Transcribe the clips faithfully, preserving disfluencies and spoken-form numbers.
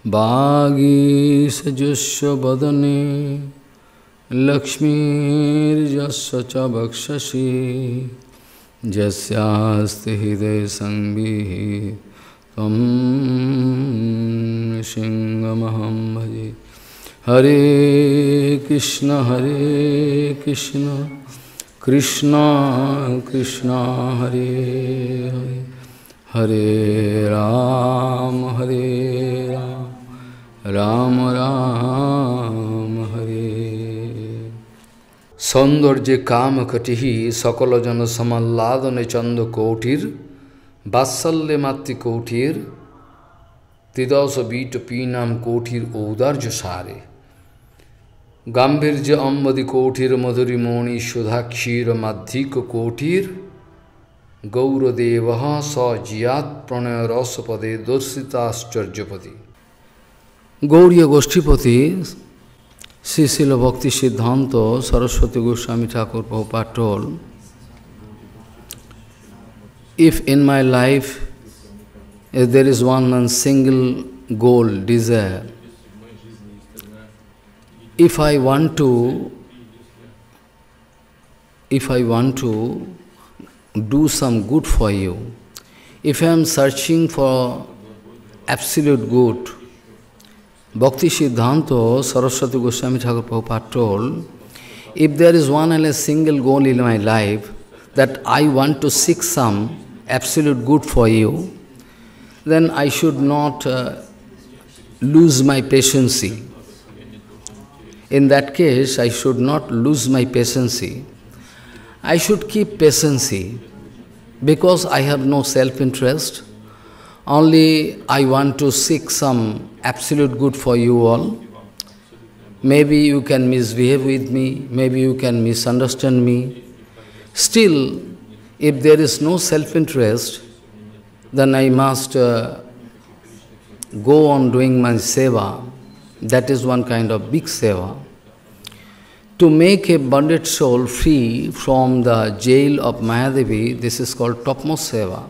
बागी सजस्व बदने लक्ष्मीर्यस्य च वक्षसि यस्यास्ति हृदये संविहितं त्वं नृसिंहमहं भजे। हरे कृष्ण हरे कृष्ण कृष्ण कृष्ण हरे हरे, हरे राम हरे राम राम राम हरे। सौंदर्य काम कटिहि सकल जन समाल्लादने चंद कोटिर बात्सल्य मातृ कोटिर तिदस बीट पीनाम कोटिर औदार्य सारे। गाम्भीर्य अम्बदी कोटिर मधुरिमोणि सुधा क्षीर माधिक कोटिर गौरदेव स जियात प्रणय रसपदे दर्शिताश्चर्यपदे। गौड़ीय गोष्ठीपति श्री शिल भक्ति सिद्धांत Saraswati Goswami Thakur Prabhupada told, if in my life if there is one single goal desire, if I want to if I want to do some good for you, if I am searching for absolute good, Bhakti Siddhanta Saraswati Goswami Thakur Prabhupada told, if there is one and a single goal in my life that I want to seek some absolute good for you, then I should not uh, lose my patience. In that case, I should not lose my patience. I should keep patience, because I have no self-interest, only I want to seek some absolute good for you all. Maybe you can misbehave with me, maybe you can misunderstand me. Still, if there is no self-interest, then I must uh, go on doing my seva. That is one kind of big seva. To make a bonded soul free from the jail of Mayadevi, this is called topmost seva.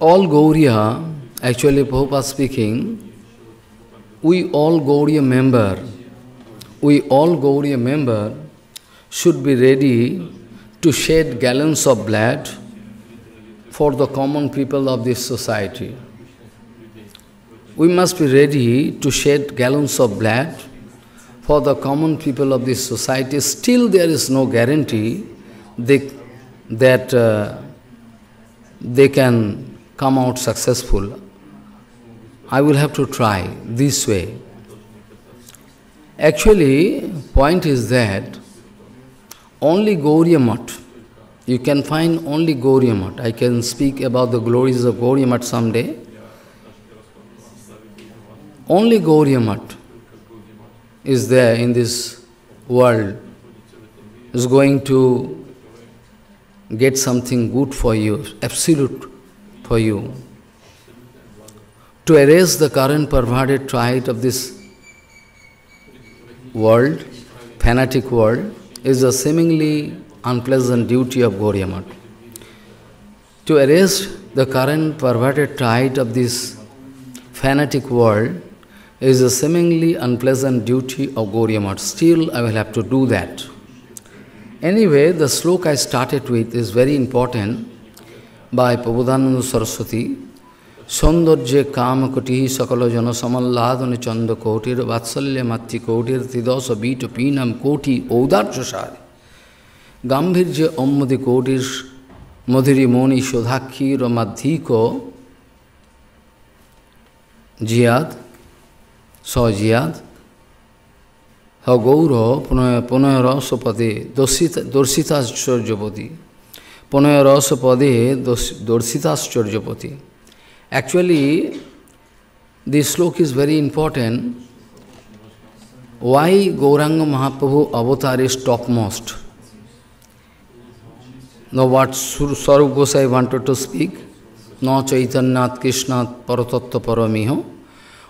All Gauriya, actually Prabhupada speaking, we all Gauriya member, we all Gauriya member should be ready to shed gallons of blood for the common people of this society. We must be ready to shed gallons of blood for the common people of this society. Still there is no guarantee they, that uh, they can come out successful. I will have to try this way. Actually, point is that only Gauriya Math, you can find only Gauriya Math. I can speak about the glories of Gauriya Math someday. Only Gauriya Math is there in this world, is going to get something good for you, absolute for you. To erase the current perverted trait of this world, fanatic world, is a seemingly unpleasant duty of Gauriya Math. To erase the current perverted trait of this fanatic world, is a seemingly unpleasant duty of Gauriya Math. Still, I will have to do that. Anyway, the sloka I started with is very important by Prabodhananda Saraswati. Saundarje kama kutihi sakala jana samalladane chanda kotir vatsalya matti kotir tidasa bita pinam koti audarjasari. Gambhirje ammadi kotir madhiri moni shodhakhi ramadhiko jiyad Sajiyad ha gauro punaya punaya rasapade dorsita dorsita sarjapati punaya rasapade dorsita sarjapati. Actually, this sloka is very important. Why Gauranga Mahaprabhu avatar is topmost? Now, what Swarup Gosai wanted to speak? Na Chaitanyat Krishnat Paratattva Paramiho.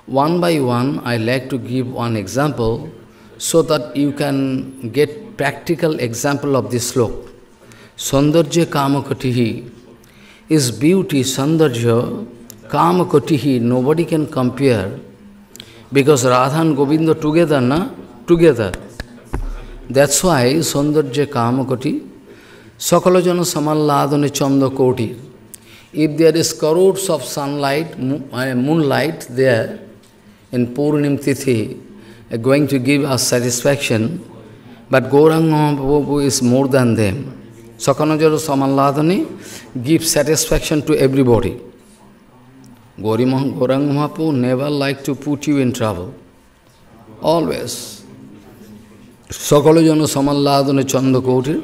One by one, I like to give one example so that you can get practical example of this sloka. Saundarya kamakatihi is beauty, saundarya, Kama Kotihi, nobody can compare, because Radha and Govinda together, na? Together. That's why Sondarja Kama Koti, Sakalajana Samalladane Chanda Koti. If there is crores of sunlight, moonlight there in Purnim Tithi, going to give us satisfaction, but Gauranga Mahaprabhu is more than them. Sakalajana Samalladane gives satisfaction to everybody. Gauranga Mahaprabhu never like to put you in trouble. Always. Sakalajana Samalladane Chanda Kotir,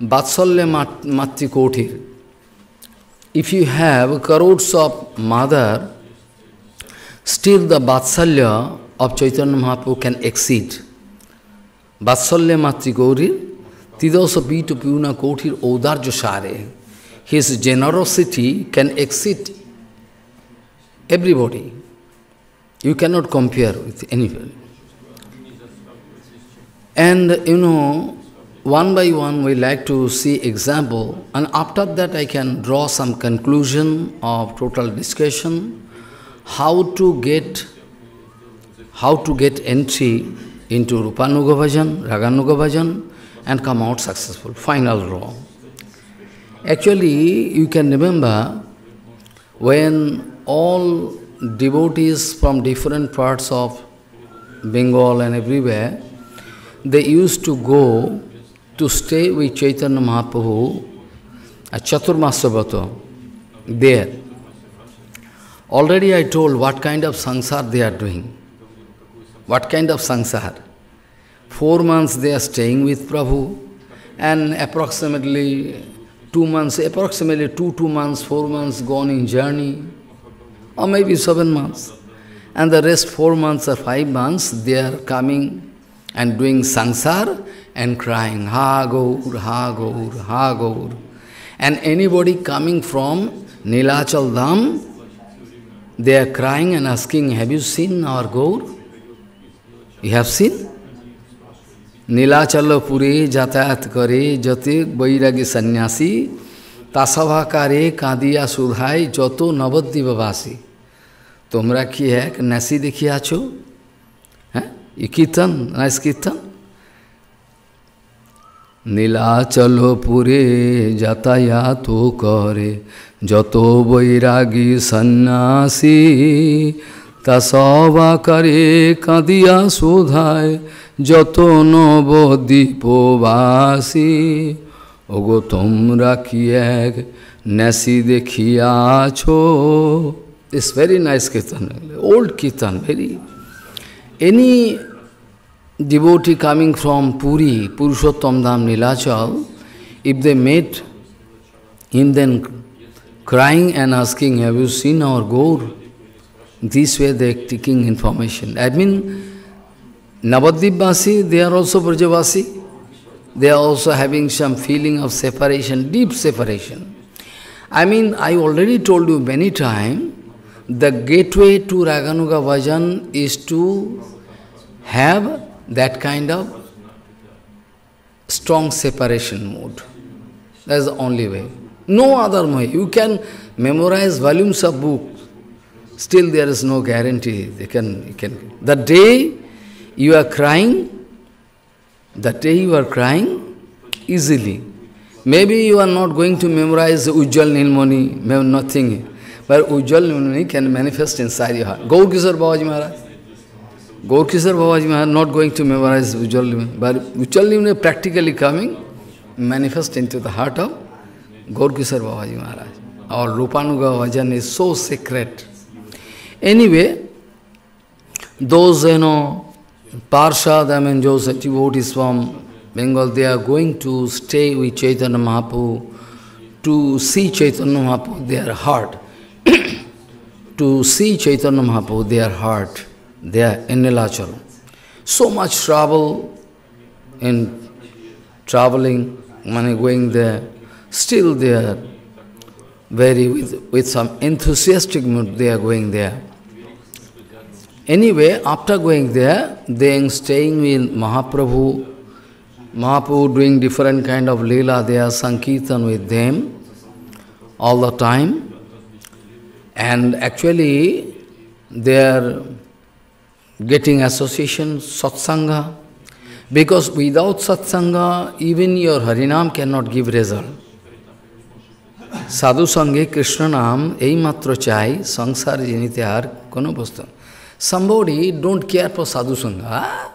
Vatsalya Matri Kotir. If you have crores of mother, still the Vatsalya of Chaitanya Mahaprabhu can exceed. Vatsalya Matri Kotir, Tidosa Pito Puna Kotir Odarjo Share. His generosity can exceed everybody. You cannot compare with anybody. And, you know, one by one we like to see example, and after that I can draw some conclusion of total discussion, how to get, how to get entry into Rupanuga Bhajan, Raganuga Bhajan, and come out successful, final row. Actually, you can remember, when all devotees from different parts of Bengal and everywhere, they used to go to stay with Chaitanya Mahaprabhu at Chaturmasabhata, there. Already I told what kind of samsara they are doing. What kind of samsara? Four months they are staying with Prabhu, and approximately two months, approximately two, two months, four months gone in journey, or maybe seven months. And the rest four months or five months they are coming and doing samsara and crying, Ha Gaur, Ha Gaur, Ha Gaur. And anybody coming from Nilachal Dham, they are crying and asking, have you seen our Gaur? You have seen? Nilachala Pure Jatayat Kare Jate Bairagi Sannyasi Tasavakare Kadiya Sudhai Jato Navaddi Babasi. Tumra ki hai nasi dekhiya cho? Kirtan, nice kirtan. Nila chalo pure jataya to kare jato bairagi sannyasi tasava kare kadiya sudhai jato navadipo vasi ogo tumra ki ek nasi dekhiya cho. It's very nice kirtan, old kirtan, very. Any devotee coming from Puri, Purushottam Dham, Nilachal, if they met him then crying and asking, have you seen our Gaur? This way they are taking information. I mean, Navadipvasi, they are also Brajavasi. They are also having some feeling of separation, deep separation. I mean, I already told you many times, the gateway to Raganuga Bhajan is to have that kind of strong separation mode. That's the only way. No other way. You can memorize volumes of book. Still there is no guarantee. They can, you can. The day you are crying, the day you are crying, easily. Maybe you are not going to memorize Ujjal Nilmani, nothing. But Ujjal Nilmani can manifest inside your heart. Gaur Kishore Babaji Maharaj. Gaur Kishore Babaji Maharaj not going to memorize Ujjal Nilmani. But Ujjal Nilmani practically coming, manifest into the heart of Gaur Kishore Babaji Maharaj. Our Rupanuga Bhajan is so sacred. Anyway, those, you know, Parshad, I mean, those devotees from Bengal, they are going to stay with Chaitanya Mahaprabhu to see Chaitanya Mahaprabhu, their heart. To see Chaitanya Mahaprabhu, their heart, their Nilachal. So much trouble in traveling, money going there, still they are very with, with some enthusiastic mood, they are going there. Anyway, after going there, they are staying with Mahaprabhu, Mahaprabhu doing different kind of leela, they are sankirtan with them all the time. And actually, they are getting association, satsanga. Because without satsanga, even your Harinam cannot give result. Sadhu Sange Krishna Nam, Eimatra Chai, Sangsar Jinitihar, Kono Bostan. Somebody don't care for Sadhu Sangha. Ah?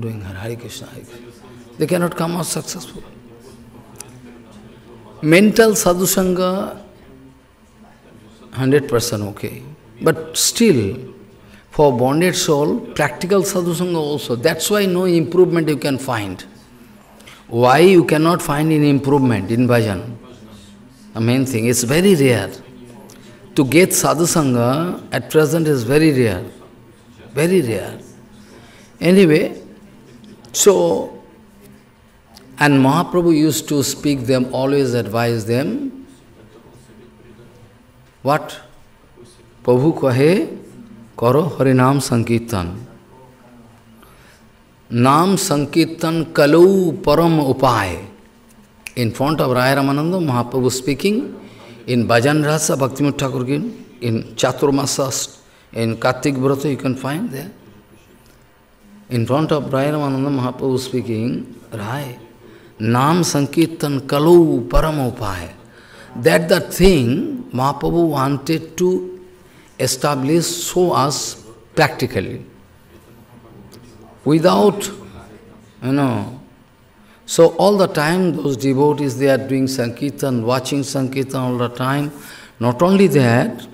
Doing Hare Krishna, Hare Krishna. They cannot come out successful. Mental Sadhu Sangha, one hundred percent okay. But still, for bonded soul, practical Sadhu Sangha also. That's why no improvement you can find. Why you cannot find an improvement in bhajan? The main thing, it's very rare. To get Sadhu Sangha at present is very rare. Very rare. Anyway, so, and Mahaprabhu used to speak them, always advise them. What? Prabhu kahe, karo harinam sankirtan. Nam Sankirtan Kalau Param Upay. In front of Raya Ramananda, Mahaprabhu speaking, in Bhajan Rasa, Bhaktivinoda Thakur, in Chaturmasa, in Kartik Vrata, you can find there. In front of Raya Ramananda, Mahaprabhu speaking, Raya, Nam Sankirtan Kalau Param Upay. That the thing Mahaprabhu wanted to establish, show us practically. Without, you know, so all the time those devotees, they are doing Sankirtan, watching Sankirtan all the time. Not only that,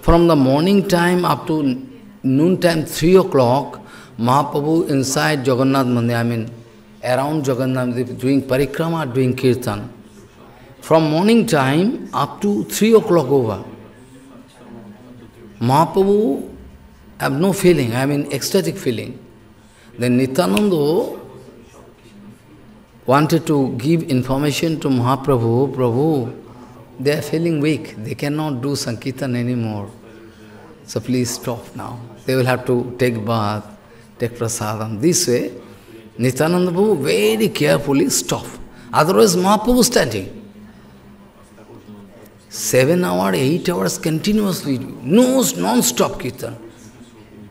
from the morning time up to noon time, three o'clock, Mahaprabhu inside Jagannath Mandir, I mean, around Jagannath Mandir, doing parikrama, doing kirtan. From morning time up to three o'clock over, Mahaprabhu have no feeling, I mean, ecstatic feeling. Then Nityananda wanted to give information to Mahaprabhu, Prabhu, they are feeling weak, they cannot do Sankirtan anymore. So please stop now. They will have to take bath, take prasadam. This way, Nityananda Prabhu very carefully stop. Otherwise, Mahaprabhu standing. Seven hours, eight hours continuously, no non-stop Kirtan.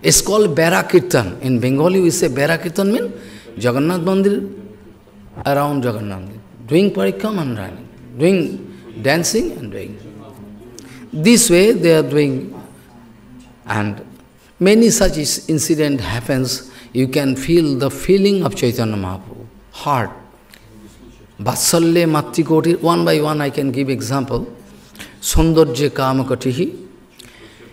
It's called Bhaira Kirtan. In Bengali we say Bhaira Kirtan means Jagannath Mandir, around Jagannath Mandir, doing parikrama and running, doing dancing and doing. This way they are doing, and many such incident happens. You can feel the feeling of Chaitanya Mahaprabhu, heart. Vatsalya Matrikoti, one by one I can give example. Sundarja Kamakatihi.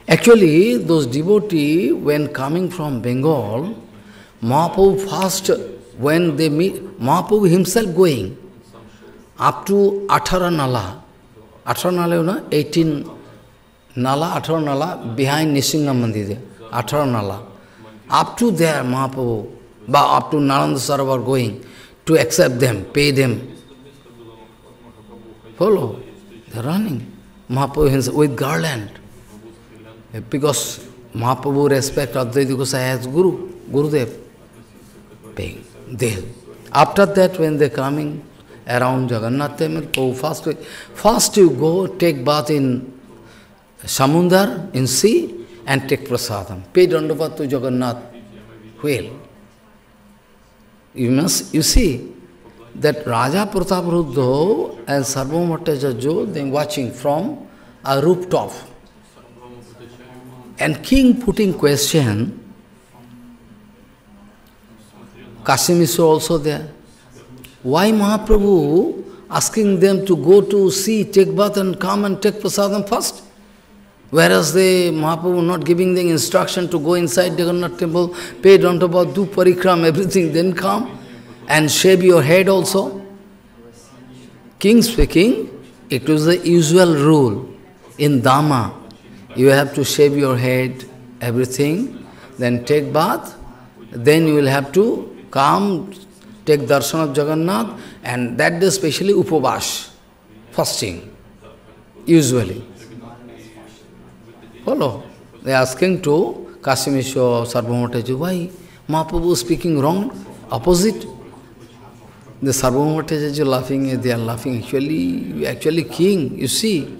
Actually, those devotees, when coming from Bengal, Mahaprabhu first, when they meet, Mahaprabhu himself going up to Atharanala. Atharanala, you know, eighteen Nala, Atharanala, behind Nishinga Mandir, Atharanala. Up to there, Mahaprabhu, up to Naranda Sarovar going to accept them, pay them. Follow, they're running. Mahaprabhu himself with garland. Because Mahaprabhu respects Advaita Gosai as Guru, Gurudev. Paying there. After that, when they are coming around Jagannath Temple, first, first you go take bath in Samundar, in sea, and take prasadam. Pay dandavat to Jagannath. Well, you must, you see, that Raja Pratap Ruddho and Sarvamatta Jajjo, they are watching from a rooftop. And king putting question, Kasim is also there. Why Mahaprabhu asking them to go to sea, take bath and come and take prasadam first? Whereas they, Mahaprabhu not giving the instruction to go inside Jagannath temple, pay dandavat, do parikram, everything, then come and shave your head also. King speaking, it was the usual rule in Dhamma. You have to shave your head, everything, then take bath, then you will have to come, take darshan of Jagannath, and that day especially upabash, fasting, usually. Follow? They are asking to Kasimisho, Sarvamataji, why? Mahaprabhu speaking wrong, opposite. The Sarvamataji laughing, they are laughing, actually, actually king, you see.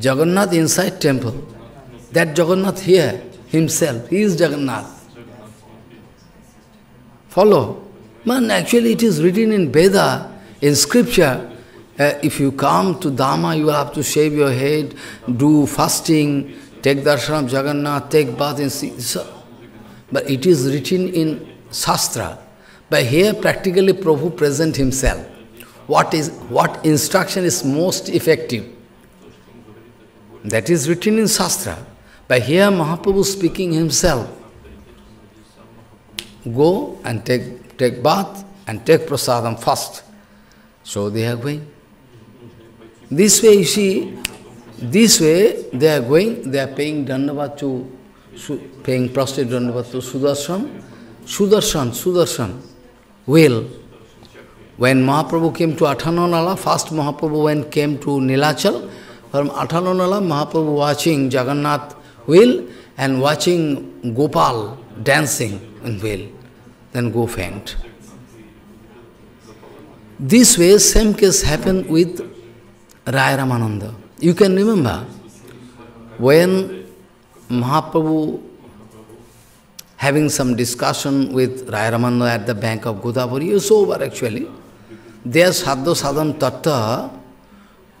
Jagannath inside temple. That Jagannath here, himself, he is Jagannath. Follow? Man, actually it is written in Veda, in scripture, uh, if you come to Dhamma, you have to shave your head, do fasting, take darshan of Jagannath, take bath in sea. But it is written in Shastra. But here practically Prabhu present himself. What is what instruction is most effective? That is written in Shastra. But here Mahaprabhu speaking himself. Go and take take bath and take prasadam first. So they are going. This way you see, this way they are going, they are paying dandavat to paying prostrate dandavat to Sudarshan. Sudarshan, Sudarshan will. When Mahaprabhu came to Athanonala, first Mahaprabhu when came to Nilachal, from Athanonala, Mahaprabhu watching Jagannath wheel and watching Gopal dancing in wheel, then go faint. This way, same case happened with Raya Ramananda. You can remember, when Mahaprabhu having some discussion with Raya Ramananda at the bank of Godavari, it was over actually. Their Sadhya Sadhana Tattva,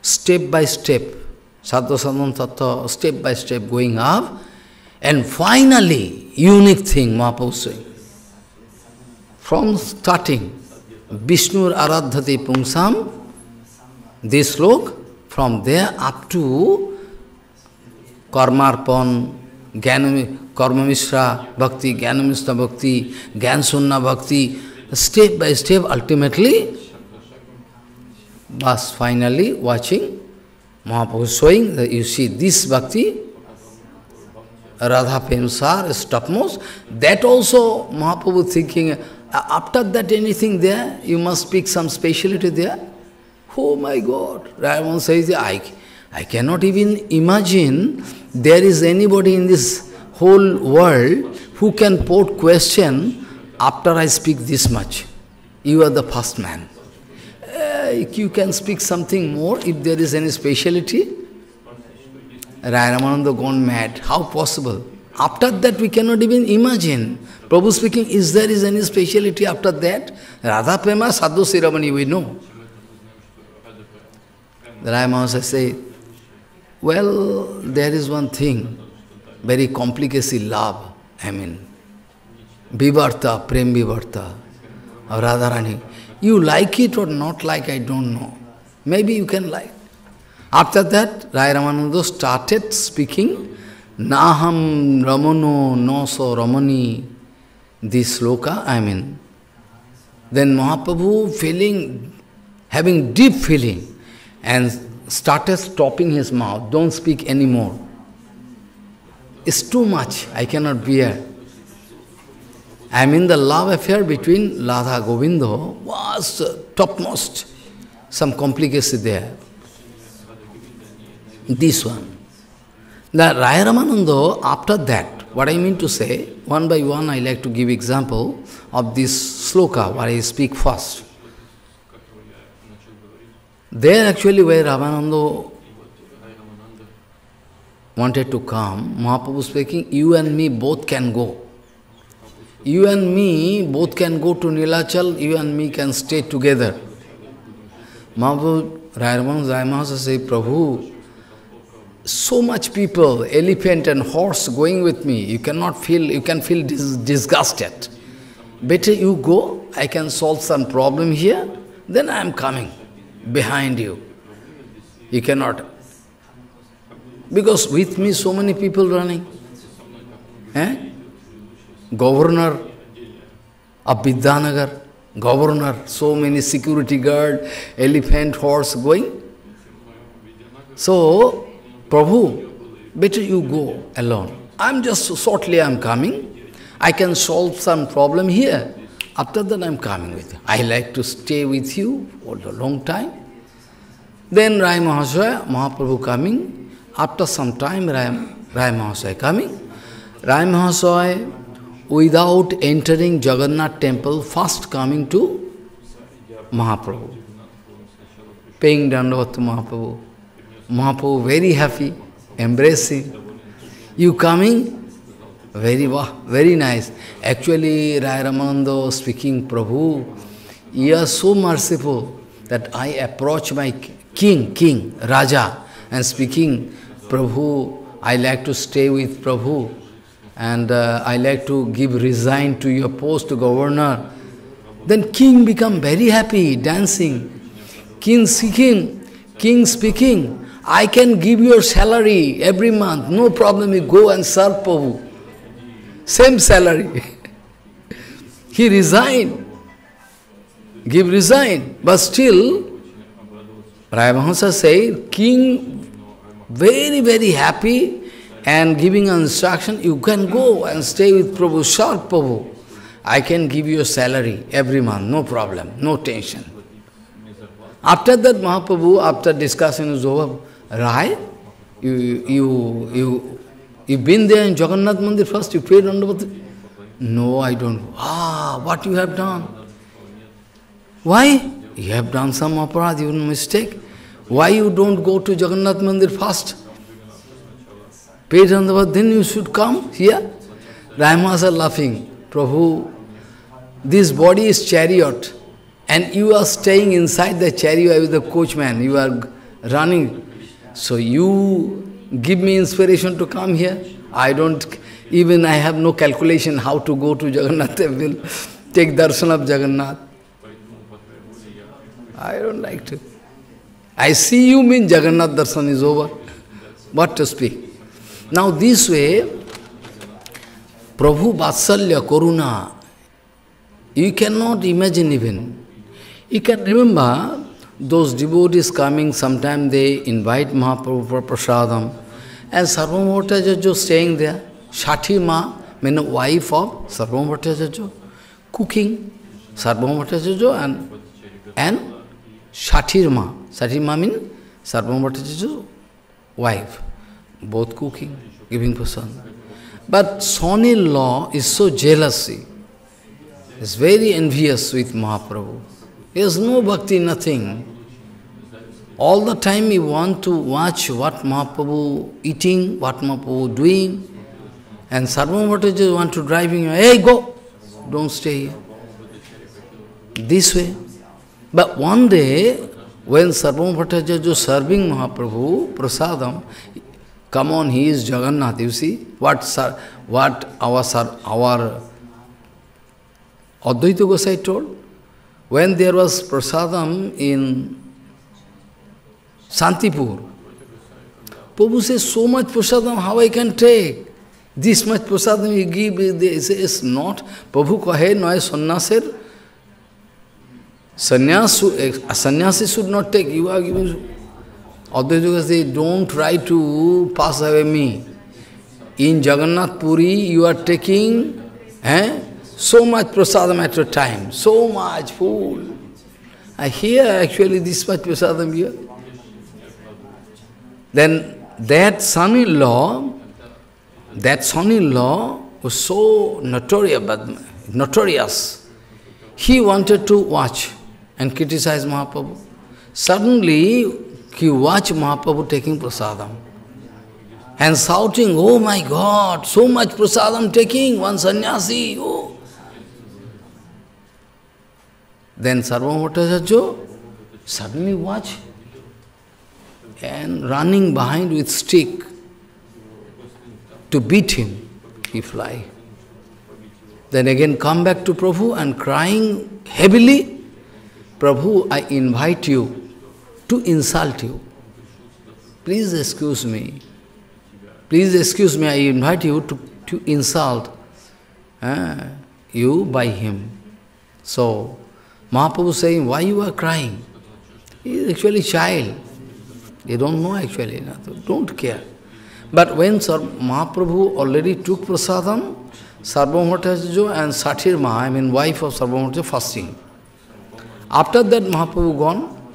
step by step, Sadhya Sadhana Tattva, step by step going up, and finally, unique thing Mahaprabhu saying. From starting, Vishnur Aradhati Pungsam, this slok, from there up to Karmarpan, Karmamishra Bhakti, Gyanamishra Bhakti, Gyansunna Bhakti, step by step ultimately, but finally watching Mahaprabhu showing that you see this Bhakti, Radha Premsar is topmost. That also Mahaprabhu thinking, after that anything there, you must pick some speciality there. Oh my God, Ravan says, I, I cannot even imagine there is anybody in this whole world who can put question after I speak this much. You are the first man. You can speak something more if there is any speciality. Raya Ramananda gone mad. How possible? After that we cannot even imagine. Prabhu speaking, is there is any speciality after that? Radha Prema Sadhu Siramani we know. Raya Ramananda say, well, there is one thing, very complicated love, I mean, Vivarta, Prem Vivarta, or Radharani. You like it or not like, I don't know. Maybe you can like. After that, Raya Ramananda started speaking, Naham Ramano Noso Ramani, this sloka, I mean. Then Mahaprabhu feeling, having deep feeling, and started stopping his mouth, don't speak anymore. It's too much, I cannot bear. I mean the love affair between Radha Govinda was topmost. Some complications there. This one. The Raya Ramananda, after that, what I mean to say, one by one I like to give example of this sloka, where I speak first. There actually where Ramananda wanted to come, Mahaprabhu speaking, you and me both can go. You and me both can go to Nilachal, you and me can stay together. Mahaprabhu, Raya Ramananda say, Prabhu, so much people, elephant and horse going with me, you cannot feel, you can feel dis disgusted. Better you go, I can solve some problem here, then I am coming behind you. You cannot. Because with me so many people running. Eh? Governor of Vidyanagar, governor, so many security guard, elephant, horse going. So, Prabhu, better you go alone. I'm just, shortly I'm coming. I can solve some problem here. After that I'm coming with you. I like to stay with you for a long time. Then Raya Mahasaya, Mahaprabhu coming. After some time, Raya Mahasaya coming. Raya Mahasaya, without entering Jagannath temple, first coming to Mahaprabhu. Paying dandavat to Mahaprabhu. Mahaprabhu very happy, embracing. You coming? Very wow, very nice. Actually, Rai Ramananda speaking, Prabhu, you are so merciful that I approach my king, king, Raja, and speaking, Prabhu, I like to stay with Prabhu, and uh, I like to give resign to your post, to governor. Then king become very happy, dancing. King speaking, king speaking, I can give your salary every month, no problem, you go and serve Prabhu. Same salary. He resigned. Give resign. But still, Rai Mahamsa said, king very, very happy and giving instruction, you can go and stay with Prabhu, serve Prabhu. I can give you salary every month, no problem, no tension. After that, Mahaprabhu, after discussion is over, Rai, you, you, you, you've been there in Jagannath Mandir first, you prayed under. No, I don't. Ah, what you have done? Why? You have done some aparadh, you mistake. Why you don't go to Jagannath Mandir first? Prayed under, then you should come here. Rai Mahamsa laughing. Prabhu, this body is chariot, and you are staying inside the chariot with the coachman. You are running. So you give me inspiration to come here. I don't, even I have no calculation how to go to Jagannath. I will take darshan of Jagannath. I don't like to. I see you mean Jagannath darshan is over. What to speak? Now this way, Prabhu Vatsalya Karuna, you cannot imagine even. You can remember those devotees coming, sometimes they invite Mahaprabhu for prasadam. And Sarvamautajajjo staying there, Shati Ma, means wife of Sarvamautajajjo, cooking Sarvamautajajjo and, and Shati Ma. Shati Ma means Sarvamautajajjo wife, both cooking, giving prasadam. But son-in-law is so jealousy, is very envious with Mahaprabhu. He has no bhakti, nothing. All the time he wants to watch what Mahaprabhu eating, what Mahaprabhu doing. And Sarvamautajajjo want to drive him, hey, go! Don't stay here. This way. But one day, when Sarvamautajajjo serving Mahaprabhu, prasadam, come on, he is Jagannath, you see. What, sir, what our, sir, our Advaita Gosai told? When there was prasadam in Shantipur, Prabhu says, so much prasadam, how I can take? This much prasadam you give, he says, not. Prabhu kahe, noy sannyasir. Sannyasi should not take, you are giving. Advaita Goswami says, don't try to pass away me. In Jagannath Puri, you are taking eh, so much prasadam at a time, so much food. I hear actually this much prasadam here. Then that son-in-law, that son-in-law was so notorious, but notorious. He wanted to watch and criticize Mahaprabhu. Suddenly, he watched Mahaprabhu taking prasadam and shouting, oh my God, so much prasadam taking, one sannyasi, oh. Then Sarvamautajajjo suddenly watched and running behind with stick to beat him, he fly. Then again come back to Prabhu and crying heavily, Prabhu, I invite you to insult you. Please excuse me. Please excuse me, I invite you to, to insult uh, you by him. So, Mahaprabhu saying, why you are crying? He is actually a child. They don't know actually, don't care. But when Mahaprabhu already took prasadam, Sarvamautajajjo and Sathir Ma, I mean wife of Sarvamautajajjo, fasting. After that, Mahaprabhu gone.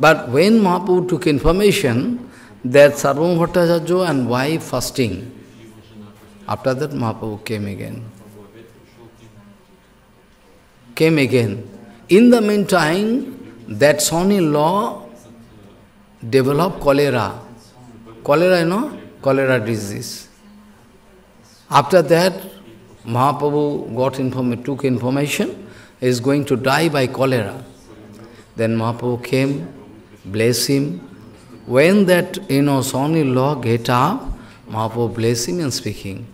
But when Mahaprabhu took information that Sarvamautajajjo and wife fasting, after that Mahaprabhu came again. Came again. In the meantime, that son-in-law developed cholera. Cholera, you know, cholera disease. After that, Mahaprabhu got inform took information, he is going to die by cholera. Then Mahaprabhu came, blessed him. When that, you know, son-in-law get up, Mahaprabhu blessed him and speaking.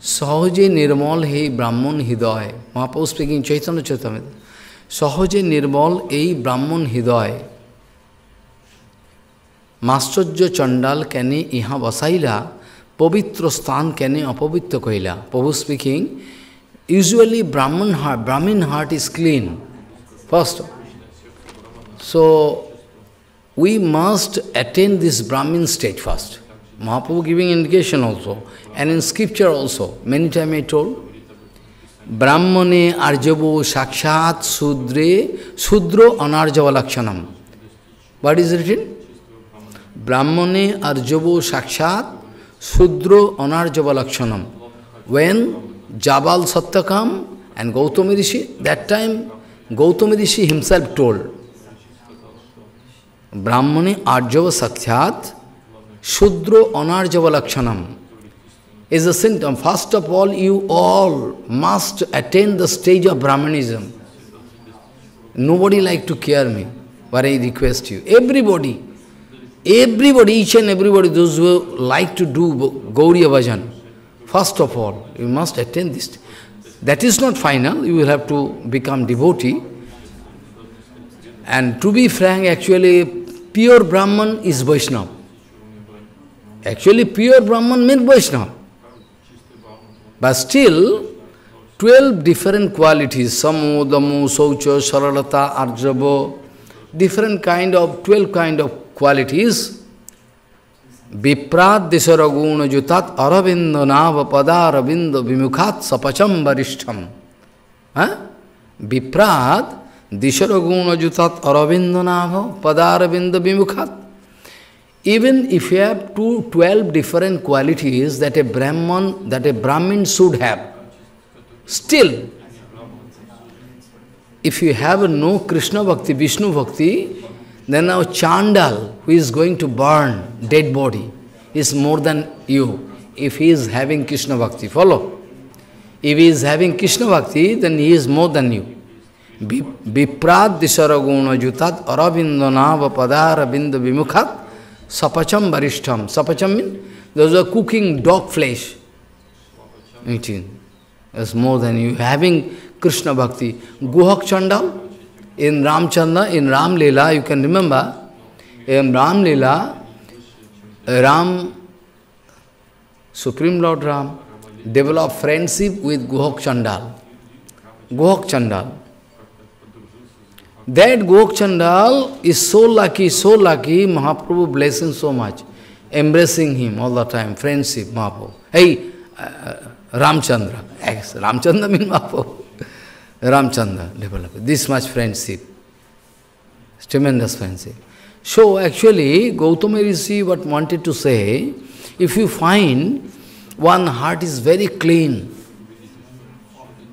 Sahaje nirmal he brahman hidaya. Mahaprabhu speaking Chaitanya Chaitamrita. Sahaje nirmal he brahman hidaya. Masterjya chandal kene iha vasaila. Pavitra sthan kene apavitra kohila. Prabhu speaking, usually Brahman heart, Brahmin heart is clean. First. So, we must attain this Brahmin stage first. Mahaprabhu giving indication also. And in scripture also, many times I told, Brahmane arjavo sakshat sudre sudro anarjava lakshanam. What is written? Brahmane arjavo sakshat Sudro anarjavalakshanam. When Jabal Sattakam and Gautama Rishi, that time Gautama Rishi himself told, Brahmane arjava sakhyat, Sudro anarjavalakshanam is a symptom. First of all, you all must attain the stage of Brahmanism. Nobody like to care me, but I request you. Everybody. Everybody, each and everybody, those who like to do Gauriya Bhajan, first of all, you must attain this. That is not final, you will have to become devotee. And to be frank, actually, pure Brahman is Vaishnava. Actually, pure Brahman means Vaishnava. But still, twelve different qualities, Samo, Damo, Saucha, Saralata, Arjava, different kind of, twelve kind of qualities, Viprat desaraguna jutat aravinda navapada aravinda vimukhat sapacham varishtham. Viprat desaraguna jutat aravinda navapada aravinda vimukhat. Even if you have two, twelve different qualities that a Brahman, that a Brahmin should have, still, if you have no Krishna Bhakti, Vishnu Bhakti, then now Chandal, who is going to burn dead body, is more than you, if he is having Krishna Bhakti. Follow? If he is having Krishna Bhakti, then he is more than you. Viprat disaraguna jutat arabindana vapadara binda vimukhat sapacham varishtham. Sapacham means those are cooking dog flesh. Eating. That's more than you. Having Krishna Bhakti. Guhak Chandal. In Ramchandra, in Ram Leela, you can remember, in Ram Leela, Ram, Supreme Lord Ram, developed friendship with Guhak Chandal. Guhak Chandal. That Guhak Chandal is so lucky, so lucky, Mahaprabhu blessed him so much, embracing him all the time, friendship, Mahaprabhu. Hey, uh, Ramchandra, yes, Ramchandra means Mahaprabhu. Ramchandra developed this much friendship, tremendous friendship. So actually, Gautama Rishi what wanted to say, if you find one heart is very clean,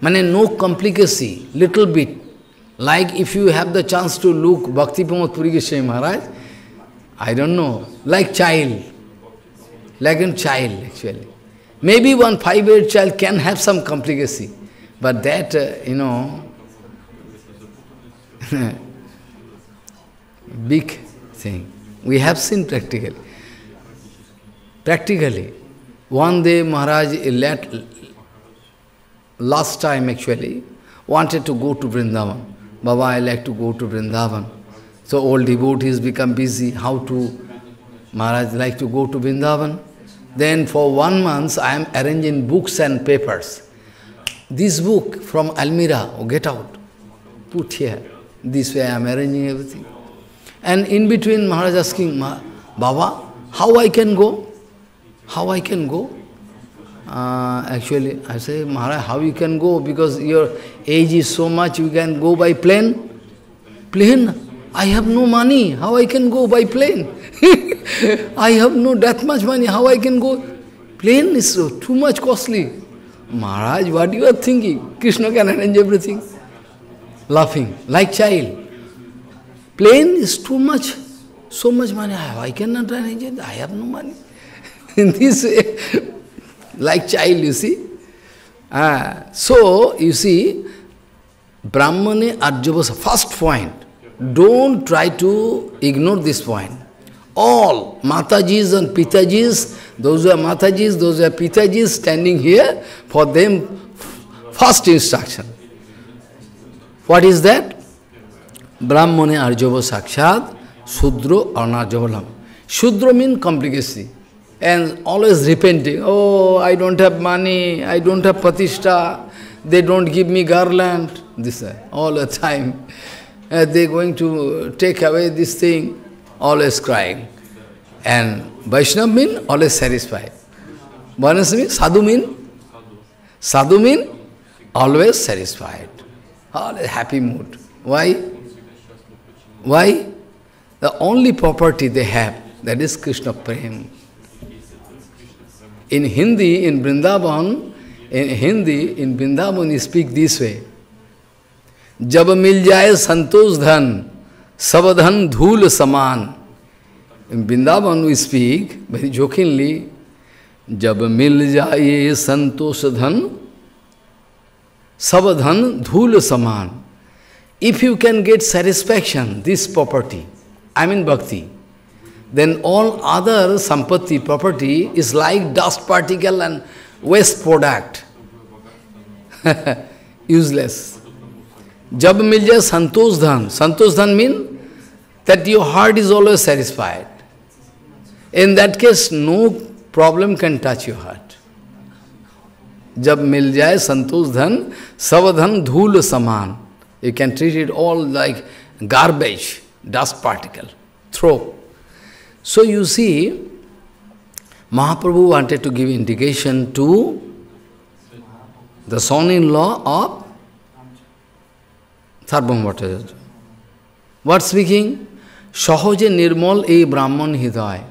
meaning no complicacy, little bit, like if you have the chance to look Bhakti Pramod Puri Goswami Maharaj, I don't know, like child, like a child actually. Maybe one five-year-old child can have some complicacy. But that, uh, you know, big thing. We have seen practically. Practically. One day Maharaj, last time actually, wanted to go to Vrindavan. Baba, I like to go to Vrindavan. So all devotees become busy. How to? Maharaj like to go to Vrindavan. Then for one month, I am arranging books and papers. This book from Almira, oh, get out, put here. This way I am arranging everything. And in between Maharaj asking, Baba, how I can go? How I can go? Uh, actually, I say, Maharaj, how you can go? Because your age is so much, you can go by plane. Plane? I have no money. How I can go by plane? I have no that much money. How I can go? Plane is so, too much costly. Maharaj, what you are thinking? Krishna can arrange everything. Laughing, like child. Plane is too much so much money, I cannot run agent, I have no money. In this way, like child, you see. Ah, so, you see, Brahmane Arjavasa, first point, don't try to ignore this point. All Matajis and Pitajis, those who are Matajis, those who are Pitajis standing here, for them, first instruction. What is that? Brahmane Arjava Sakshad, Shudro Anarjavalam. Shudro means complicacy. And always repenting. Oh, I don't have money, I don't have patishta, they don't give me garland. This all the time. Uh, they're going to take away this thing. Always crying. And Vaishnava means always satisfied. Vanas means sadhu means? Sadhu means always satisfied. Always happy mood. Why? Why? The only property they have, that is Krishna Prem. In Hindi, in Vrindavan, in Hindi, in Vrindavan, you speak this way. Jab mil jaye santosh dhan, sabadhan dhul saman. In Vrindavan, we speak very jokingly. Jab mil jaye santosh dhan, sabadhan dhul saman. If you can get satisfaction, this property, I mean bhakti, then all other sampatti, property, is like dust particle and waste product. Useless. Jab mil jaye santosh dhan. Santosh dhan means that your heart is always satisfied. In that case, no problem can touch your heart. Jab mil jaye santosh dhan, sabadhan dhul saman. You can treat it all like garbage, dust particle, throw. So you see, Mahaprabhu wanted to give indication to the son-in-law of Sarvam Bhattacharya. What speaking? Sahaja nirmal e Brahman hidaya.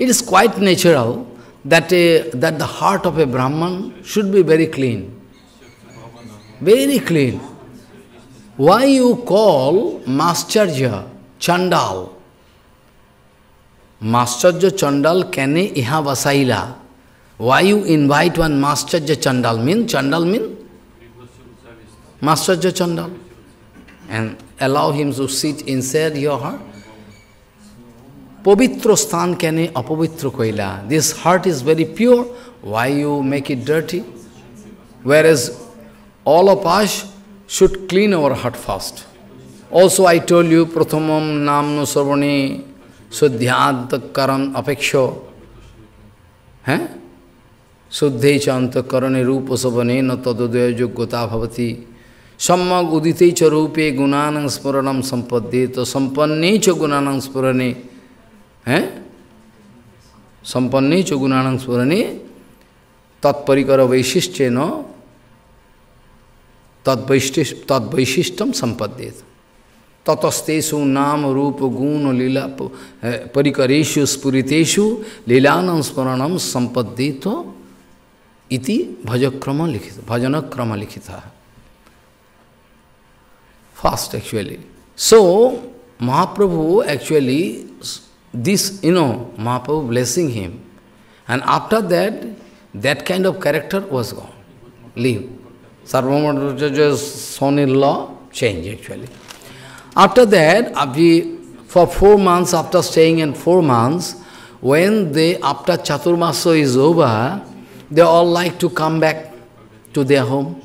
It is quite natural that, a, that the heart of a Brahman should be very clean. Very clean. Why you call Mascharya Chandal? Mascharya Chandal kane iha vasaila. Why you invite one Mascharya Chandal? Mean Chandal mean? Mascharya Chandal. And allow him to sit inside your heart. Pavitra sthan kane apavitra koila. This heart is very pure. Why you make it dirty? Whereas all of us should clean our heart first. Also I told you, prathamam namno sarvane suddhyantakarana apeksha. Eh? Suddhe chantakarane rupa sarvane na tadudaya yoggata bhavati. Sammag udite cha rupe gunanang spuranam sampaddeto sampanne cha gunanang spurane. Eh? Sampanne cha gunanang spurane tatparikara vaishishche no. Tad vaishishtam sampaddet. Tatastesu nam rupa guna lila parikareshu spuriteshu lilanam sparanam sampaddeto iti bhajakrama likhita. Bhajanakrama likhita. First actually. So, Mahaprabhu actually, this, you know, Mahaprabhu blessing him. And after that, that kind of character was gone. Leave. Sarvam Bhattacharya's son-in-law changed actually. After that, for four months, after staying in four months, when they, after Chaturmasa is over, they all like to come back to their home.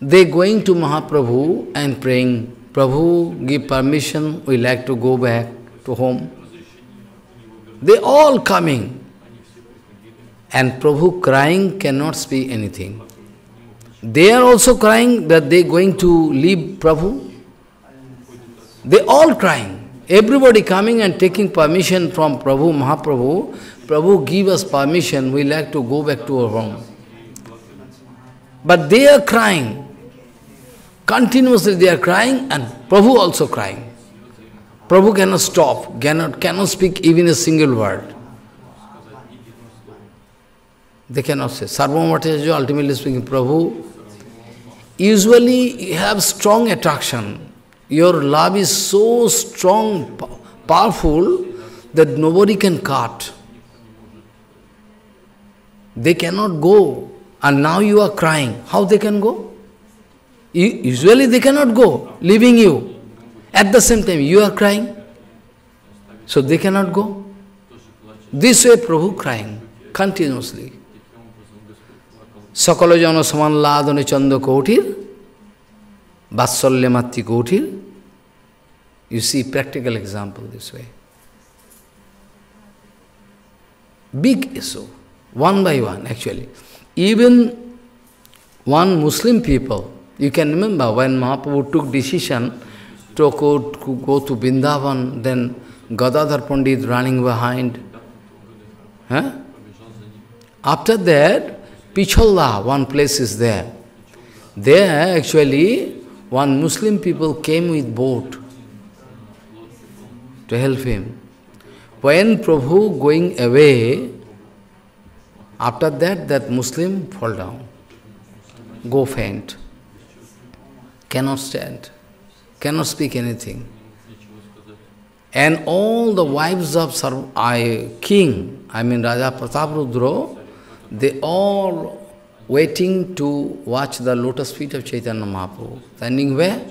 They going to Mahaprabhu and praying, Prabhu, give permission, we like to go back to home. They all coming. And Prabhu crying cannot speak anything. They are also crying that they are going to leave Prabhu. They all crying. Everybody coming and taking permission from Prabhu, Mahaprabhu. Prabhu, give us permission, we like to go back to our home. But they are crying. Continuously they are crying and Prabhu also crying. Prabhu cannot stop, cannot, cannot speak even a single word. They cannot say. Sarvam Bhattacharya ultimately speaking, Prabhu, usually you have strong attraction. Your love is so strong, powerful that nobody can cut. They cannot go. And now you are crying. How they can go? Usually they cannot go, leaving you. At the same time, you are crying. So they cannot go. This way Prabhu crying continuously. Sakala jana saman ladane chanda kotir, vatsalya matti kotir. You see practical example this way. Big issue, one by one actually. Even one Muslim people, you can remember when Mahaprabhu took decision to go to, go to Vrindavan, then Gadadhar Pandit running behind. Huh? After that, Picholla, one place is there. There actually, one Muslim people came with boat to help him. When Prabhu going away, after that, that Muslim fall down, go faint, cannot stand, cannot speak anything. And all the wives of Sarv I, king, I mean Raja Prataparudra, they all waiting to watch the lotus feet of Chaitanya Mahaprabhu. Standing where?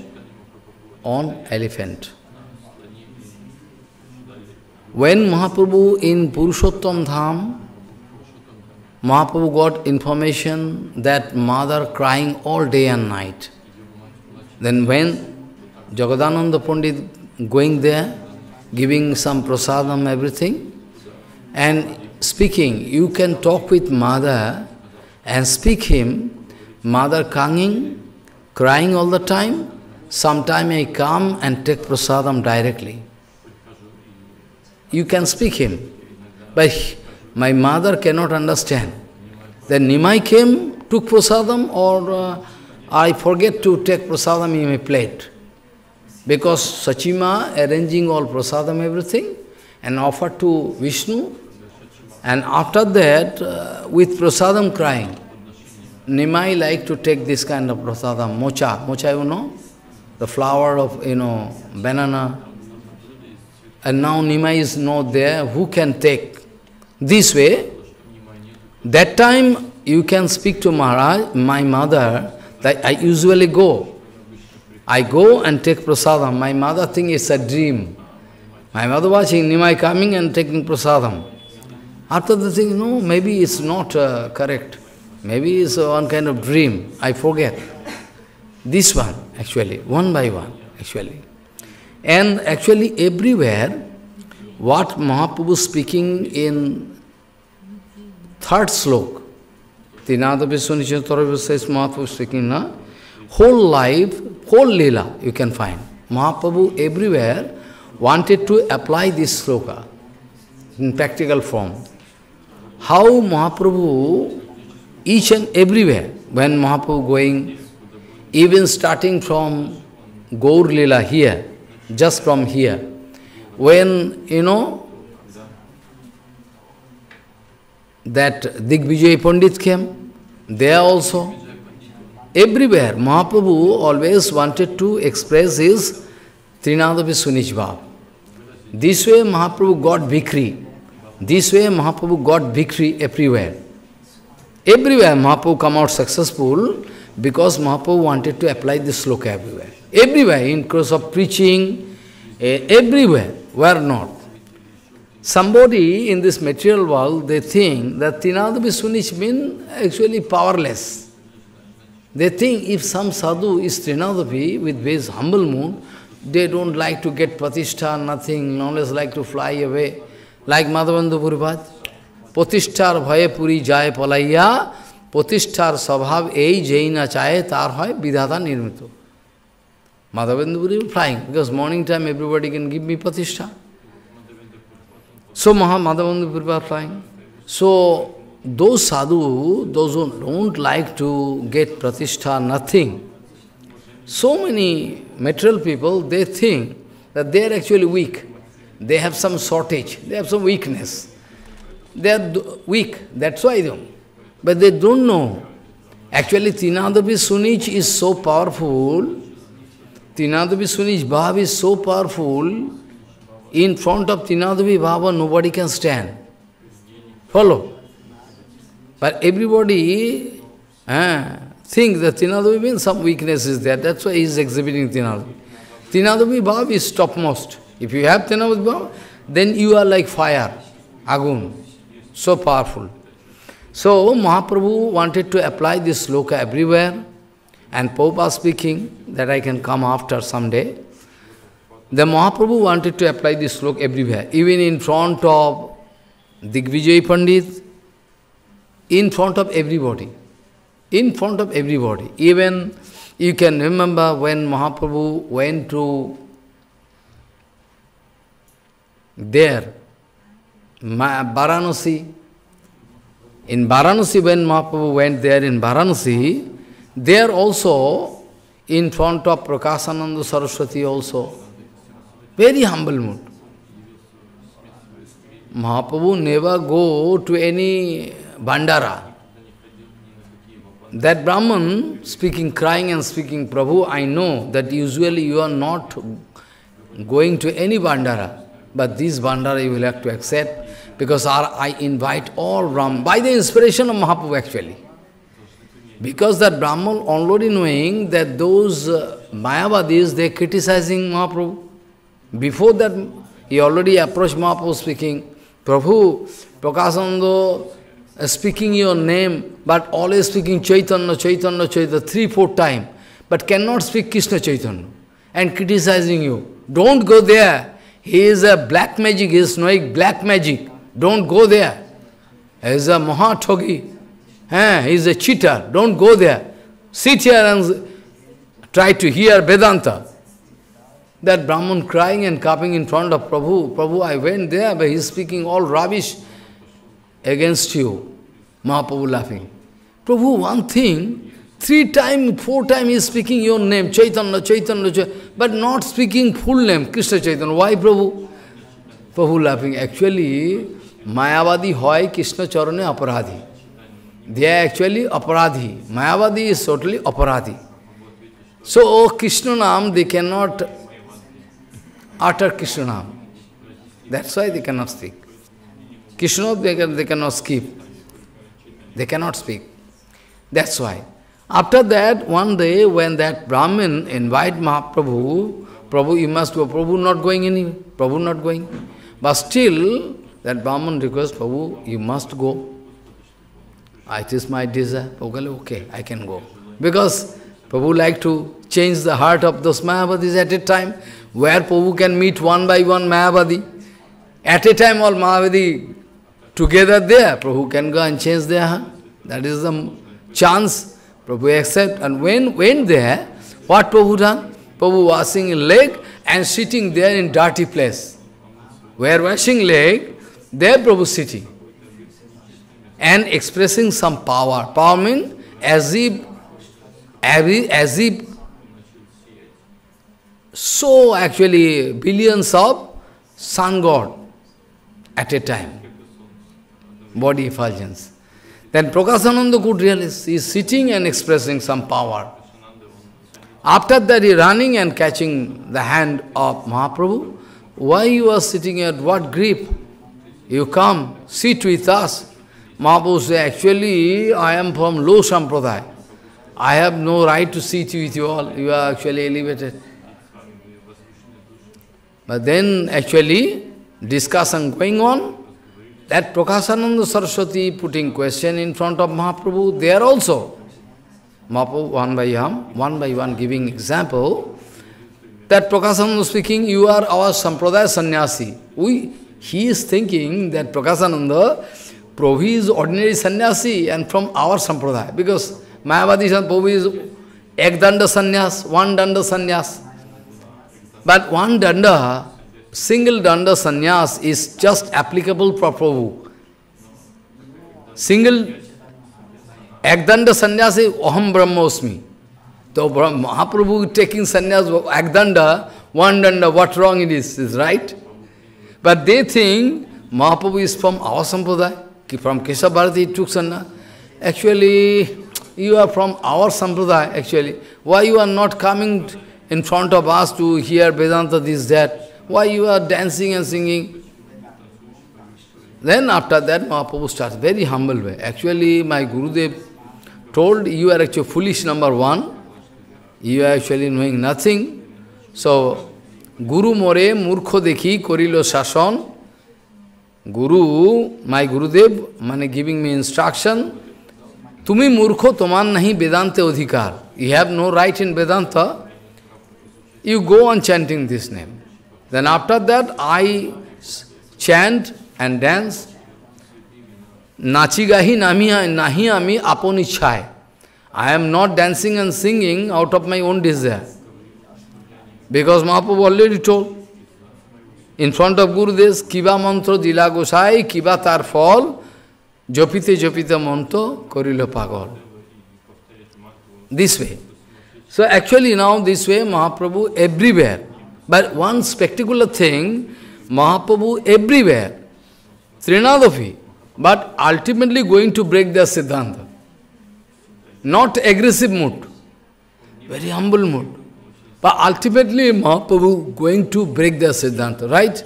On elephant. When Mahaprabhu in Purushottam Dham, Mahaprabhu got information that mother crying all day and night. Then when Jagadananda Pandit going there, giving some prasadam, everything, and speaking, you can talk with mother and speak him, mother crying, crying all the time, sometime I come and take prasadam directly. You can speak him, but my mother cannot understand. Then Nimai came, took prasadam, or uh, I forget to take prasadam in my plate. Because Sachima arranging all prasadam, everything, and offered to Vishnu. And after that, uh, with prasadam crying, Nimai like to take this kind of prasadam, mocha. Mocha, you know, the flower of, you know, banana. And now Nimai is not there, who can take? This way, that time you can speak to Maharaj, my mother, that I usually go. I go and take prasadam. My mother thinks it's a dream. My mother watching Nimai coming and taking prasadam. After the thing, no, maybe it's not uh, correct. Maybe it's uh, one kind of dream. I forget. This one, actually, one by one, actually. And actually, everywhere, what Mahaprabhu speaking in third slok, Tinada Vishwanichantara says Mahaprabhu speaking, na? Whole life, whole lila you can find. Mahaprabhu everywhere wanted to apply this sloka in practical form. How Mahaprabhu, each and everywhere, when Mahaprabhu going, even starting from Gaur lila here, just from here, when, you know, that Digvijay Pandit came, there also, everywhere, Mahaprabhu always wanted to express his Trinadavi Sunijbhav. This way Mahaprabhu got victory. This way Mahaprabhu got victory everywhere. Everywhere Mahaprabhu come out successful because Mahaprabhu wanted to apply this sloka everywhere. Everywhere, in course of preaching, everywhere, where not. Somebody in this material world, they think that Trinadavi Sunij means actually powerless. They think if some sadhu is Trinadavi with his humble mood, they don't like to get pratishtha, nothing, always like to fly away. Like Madhavendra Puripad, Patishthar bhaye puri jaya palaiya, Patishthar sabhav ei jaina chaye tar hoy vidhata nirmito. Madhavendra Puripad flying, because morning time everybody can give me pratishtha. So Maha Madhavendra Puripad flying. So, those sadhu, those who don't like to get pratishtha, nothing. So many material people, they think that they are actually weak. They have some shortage, they have some weakness. They are weak, that's why they But they don't know. Actually, Trinadavi Sunij is so powerful. Trinadavi Sunij Bhav is so powerful. In front of Trinadavi Baba, nobody can stand. Follow? But everybody eh, thinks that Trinadavi means some weakness is there. That's why he is exhibiting Trinadavi. Trinadavi Baba is topmost. If you have Trinadavi Baba, then you are like fire, Agun, so powerful. So Mahaprabhu wanted to apply this sloka everywhere, and Prabhupada speaking that I can come after someday. The Mahaprabhu wanted to apply this sloka everywhere, even in front of Digvijay Pandit, in front of everybody, in front of everybody. Even you can remember when Mahaprabhu went to there, Varanasi. In Varanasi, when Mahaprabhu went there in Varanasi, there also, in front of Prakashananda Saraswati also, very humble mood. Mahaprabhu never go to any Bandara. That Brahman speaking, crying and speaking, Prabhu, I know that usually you are not going to any Bandara, but this Bandara you will have to accept. Because our, I invite all Brahman, by the inspiration of Mahaprabhu actually. Because that Brahman already knowing that those uh, Mayavadis, they are criticizing Mahaprabhu. Before that, he already approached Mahaprabhu speaking, Prabhu, Prakashananda uh, speaking your name, but always speaking Chaitanya, Chaitanya, Chaitanya, three, four times, but cannot speak Krishna Chaitanya, and criticizing you. Don't go there. He is a black magic, he is knowing black magic. Don't go there. He is a Mahatogi. Eh, he is a cheater. Don't go there. Sit here and try to hear Vedanta. That Brahman crying and coughing in front of Prabhu. Prabhu, I went there, but he is speaking all rubbish against you. Mahaprabhu laughing. Prabhu, one thing, three times, four times he is speaking your name, Chaitanya, Chaitanya, Chaitanya, but not speaking full name, Krishna Chaitanya. Why, Prabhu? Prabhu laughing. Actually, Mayavadi hoy Krishna Charane aparadhi. They are actually aparadhi. Mayavadi is totally aparadhi. So, oh, Krishna Nam, they cannot utter Krishna Nam. That's why they cannot speak. Krishna, they, can, they cannot skip. They cannot speak. That's why. After that, one day, when that Brahmin invited Mahaprabhu, Prabhu, you must go. Prabhu not going any. Prabhu not going. But still, that Brahmin requests, Prabhu, you must go. It is my desire. Prabhu, okay, I can go. Because Prabhu like to change the heart of those Mayavadis at a time, where Prabhu can meet one by one Mayavadi. At a time, all Mayavadi together there, Prabhu can go and change their heart. That is the chance Prabhu accept. And when went there, what Prabhu done? Prabhu washing leg and sitting there in dirty place. Where washing leg, there Prabhu sitting. And expressing some power. Power means as if, as if, so actually billions of sun god at a time. Body effulgence. Then Prakashananda could realize he is sitting and expressing some power. After that he is running and catching the hand of Mahaprabhu. Why you are sitting at what grip? You come, sit with us. Mahaprabhu said, actually, I am from low sampradaya. I have no right to sit with you all. You are actually elevated. But then, actually, discussion going on, that Prakashananda Saraswati putting question in front of Mahaprabhu, there also. Mahaprabhu, one by one, one by one giving example, that Prakashananda speaking, you are our sampradaya sannyasi. We, he is thinking that Prakashananda, Prabhu is ordinary sannyasi and from our sampradaya. Because Mayavadi Prabhu is ek danda sannyas, one danda sannyas. But one danda, single danda sannyas is just applicable for Prabhu. Single ek danda sannyas is aham brahmosmi. So Mahaprabhu taking sannyas, ek danda, one danda, what wrong it is, is right. But they think Mahaprabhu is from our sampradaya. From Kesha Bharati he took sannyas. Actually, you are from our sampradaya, actually. Why you are not coming in front of us to hear Vedanta, this, that? Why you are dancing and singing? Then after that, Mahaprabhu starts very humble way. Actually, my Gurudev told, you are actually foolish, number one. You are actually knowing nothing. So, Guru more murkho dekhi korilo shasan. Guru, my Gurudev, mane giving me instruction. Tumi murkho toman nahi Vedanta odhikar. You have no right in Vedanta. You go on chanting this name. Then after that, I chant and dance. Nachigahi nahi ami aponichhai. I am not dancing and singing out of my own desire. Because Mahaprabhu already told, in front of Gurudev, kiba mantra dila gosai, kiba tar fall, jopite jopite mantra, korilo pagal. This way. So actually now this way Mahaprabhu everywhere. But one spectacular thing, Mahaprabhu everywhere, Trinadapi, but ultimately going to break their Siddhanta. Not aggressive mood, very humble mood. But ultimately Mahaprabhu going to break their Siddhanta, right?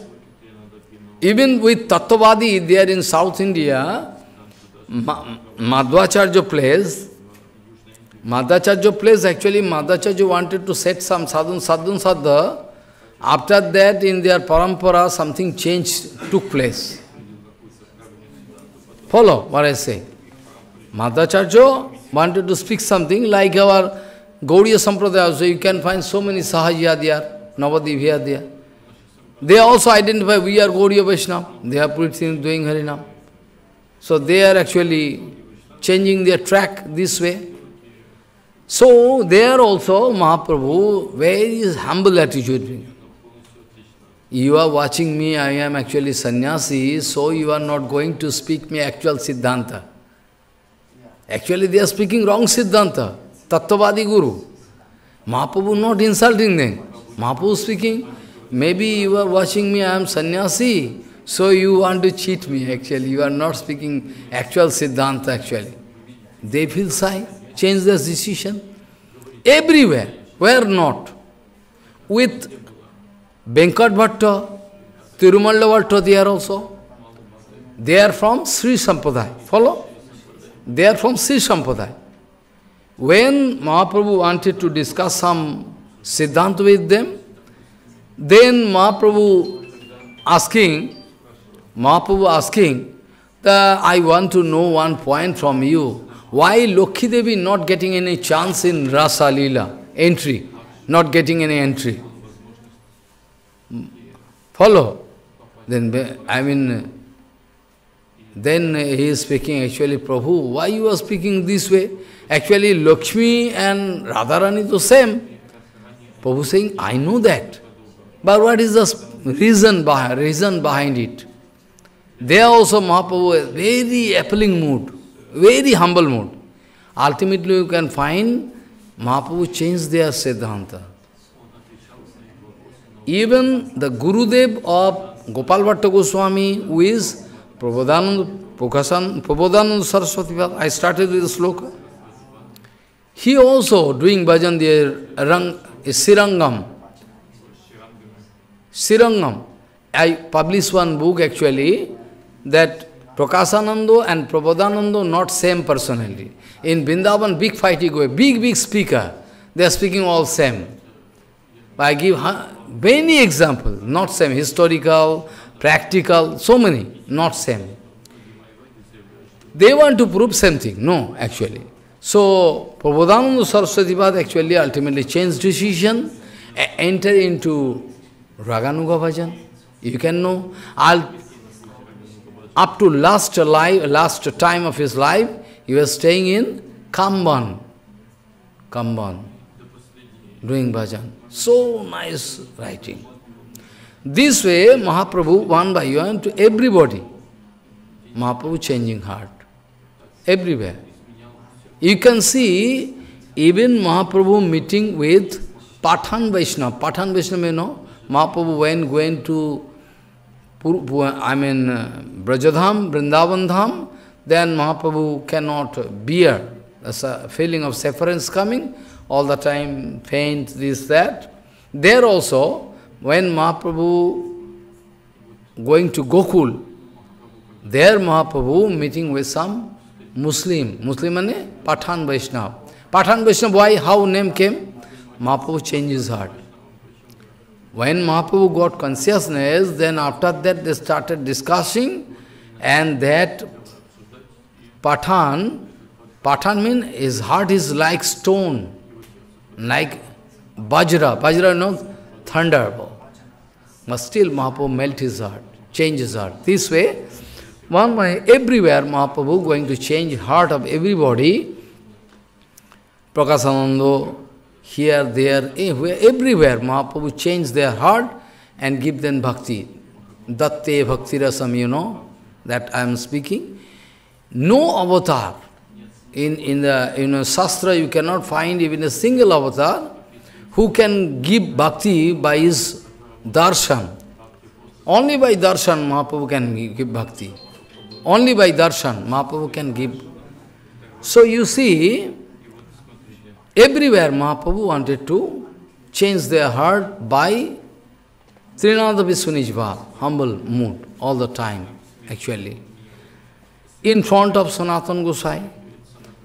Even with Tattvavadi there in South India, Ma Madhvacharya place, Madhvacharya place actually Madhvacharya wanted to set some sadhun, sadhun, sadha. After that, in their parampara, something changed, took place. Follow what I say. Madhvacharya wanted to speak something like our Gaudiya Sampradaya. So you can find so many Sahajiya there, Navadivya there. They also identify, we are Gaudiya Vaishnava. They are preaching, doing Harinam. So they are actually changing their track this way. So there also Mahaprabhu, very humble attitude. You are watching me, I am actually sannyasi, so you are not going to speak me actual Siddhanta. Actually they are speaking wrong Siddhanta, Tattvavadi Guru. Mahaprabhu not insulting them. Mahaprabhu speaking, maybe you are watching me, I am sannyasi, so you want to cheat me actually, you are not speaking actual Siddhanta actually. They feel shy, change their decision. Everywhere, where not. With Venkat Bhatta, Tirumalla Bhatta, they are also. They are from Sri Sampradaya. Follow? They are from Sri Sampradaya. When Mahaprabhu wanted to discuss some Siddhanta with them, then Mahaprabhu asking, Mahaprabhu asking, that I want to know one point from you. Why Lokhi Devi not getting any chance in Rasa Leela? Entry. Not getting any entry. Follow? Then, I mean, then he is speaking actually, Prabhu, why you are speaking this way? Actually, Lakshmi and Radharani is the same. Prabhu saying, I know that. But what is the reason behind, reason behind it? There also Mahaprabhu, very appealing mood, very humble mood. Ultimately, you can find Mahaprabhu changed their Siddhanta. Even the Gurudev of Gopal Bhatta Goswami, who is Prabodhananda, Prabodhananda Saraswati, I started with the sloka. He also doing bhajan there, Rang, Sirangam. Sirangam. I published one book actually that Prakasananda and Prabodhananda not same personality. In Vrindavan, big fight he goes, big, big speaker. They are speaking all same. But I give many examples, not same, historical, practical, so many, not same. They want to prove same thing, no, actually. So, Prabodhananda Saraswati Bhad actually ultimately changed decision, enter into Raganuga Bhajan. You can know, I'll, up to last, life, last time of his life, he was staying in Kamban, Kamban, doing Bhajan. So nice writing. This way, Mahaprabhu, one by one, to everybody. Mahaprabhu changing heart. Everywhere. You can see, even Mahaprabhu meeting with Pathan Vaishnava. Pathan Vaishnava, you know, Mahaprabhu when going to, I mean, Brajadham, Vrindavandham, then Mahaprabhu cannot bear. That's a feeling of severance coming. All the time, faint, this, that. There also, when Mahaprabhu going to Gokul, there Mahaprabhu meeting with some Muslim. Muslim means Pathan Vaishnava. Pathan Vaishnava, why, how name came? Mahaprabhu changed his heart. When Mahaprabhu got consciousness, then after that they started discussing, and that Pathan, Pathan means his heart is like stone, like Vajra. Vajra, you know, thunderbolt. But still Mahaprabhu melt his heart, change his heart. This way, one way, everywhere Mahaprabhu going to change heart of everybody. Prakasananda, here, there, everywhere Mahaprabhu change their heart and give them bhakti. Datte bhakti rasam, you know, that I am speaking. No avatar. In, in the you know, Shastra, you cannot find even a single avatar who can give bhakti by his darshan. Only by darshan Mahaprabhu can give bhakti. Only by darshan Mahaprabhu can give. So you see, everywhere Mahaprabhu wanted to change their heart by Trinada Viswanijbha, humble mood, all the time, actually. In front of Sanatana Gosai,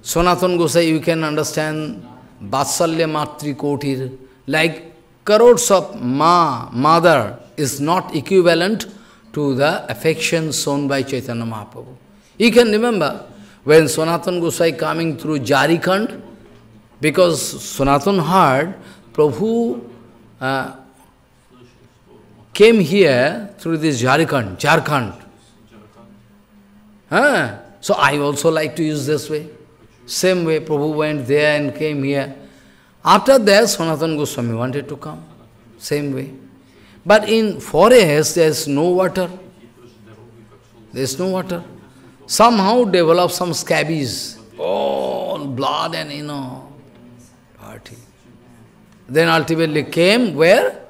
Sanatana Gosai, you can understand Vatsalya Matri Kotir, like crores of Ma, mother, is not equivalent to the affection shown by Chaitanya Mahaprabhu. You can remember when Sanatana Gosai coming through Jharkhand, because Sanatana heard Prabhu uh, came here through this Jharkhand, Jharkhand. Huh? So I also like to use this way. Same way Prabhu went there and came here. After that, Sanatana Goswami wanted to come. Same way. But in forest, there is no water. There is no water. Somehow develop some scabies. All blood and, you know, party. Then ultimately came where?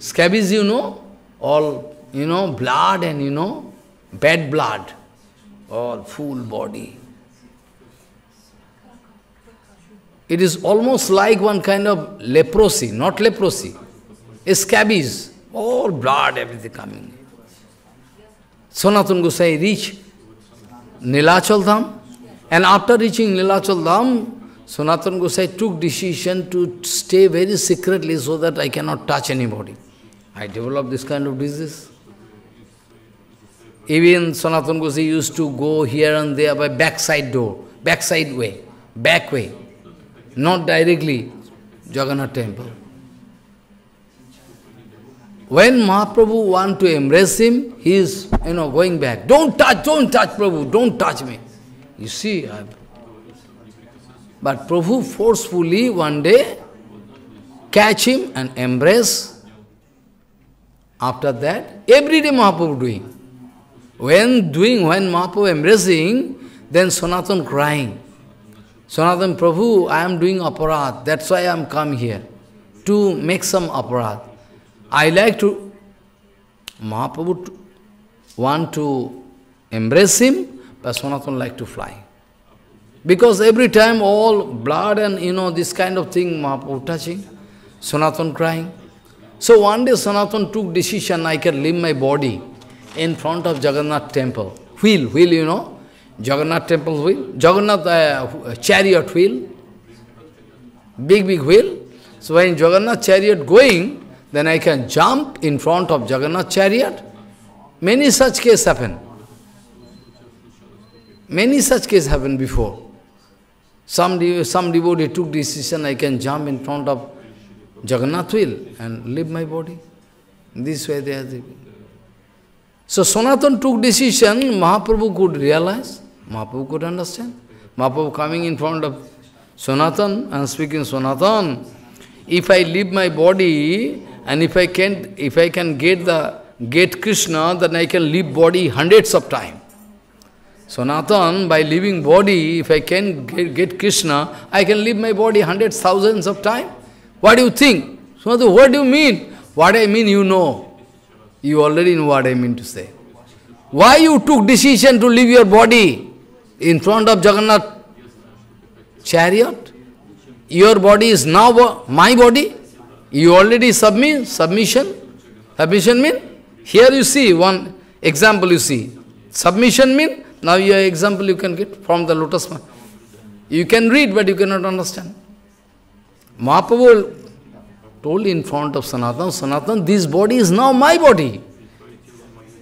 Scabies, you know, all, you know, blood and, you know, bad blood, all full body. It is almost like one kind of leprosy, not leprosy, a scabies, all blood, everything coming. Sanatana Gosai reached Nilachal Dham, and after reaching Nilachal Dham, Sanatana Gosai took decision to stay very secretly so that I cannot touch anybody. I developed this kind of disease. Even Sanatana Gosai used to go here and there by backside door, backside way, back way, not directly Jagannath temple. When Mahaprabhu wants to embrace him, he is, you know, going back. Don't touch, don't touch Prabhu, don't touch me. You see, I've But Prabhu forcefully one day catch him and embrace. After that, every day Mahaprabhu doing. When doing, when Mahaprabhu embracing, then Sanatana crying. Sanatana, Prabhu, I am doing aparadha. That's why I am come here, to make some aparadha. I like to... Mahaprabhu want to embrace him, but Sanatana like to fly. Because every time all blood and, you know, this kind of thing Mahaprabhu touching, Sanatana crying. So one day Sanatana took decision, I can leave my body in front of Jagannath temple. Wheel, wheel, you know, Jagannath temple wheel, Jagannath uh, chariot wheel, big, big wheel. So when Jagannath chariot going, then I can jump in front of Jagannath chariot. Many such cases happen. Many such cases happen before. Some, de some devotee took decision, I can jump in front of Jagannath wheel and leave my body. This way they are living. So Sanatana took decision, Mahaprabhu could realize, Mahaprabhu could understand. Mahaprabhu coming in front of Sanatana and speaking, Sanatana, if I leave my body and if I can, if I can get the get Krishna, then I can leave body hundreds of times. Sanatana, by leaving body, if I can get, get Krishna, I can leave my body hundreds, thousands of times. What do you think? Sanatana, what do you mean? What I mean, you know. You already know what I mean to say. Why you took decision to leave your body in front of Jagannath chariot? Your body is now my body. You already submit, submission. Submission means, here you see one example you see. Submission means, now your example you can get from the lotus mind. You can read, but you cannot understand. Mahaprabhu told in front of Sanatana, Sanatana, this body is now my body.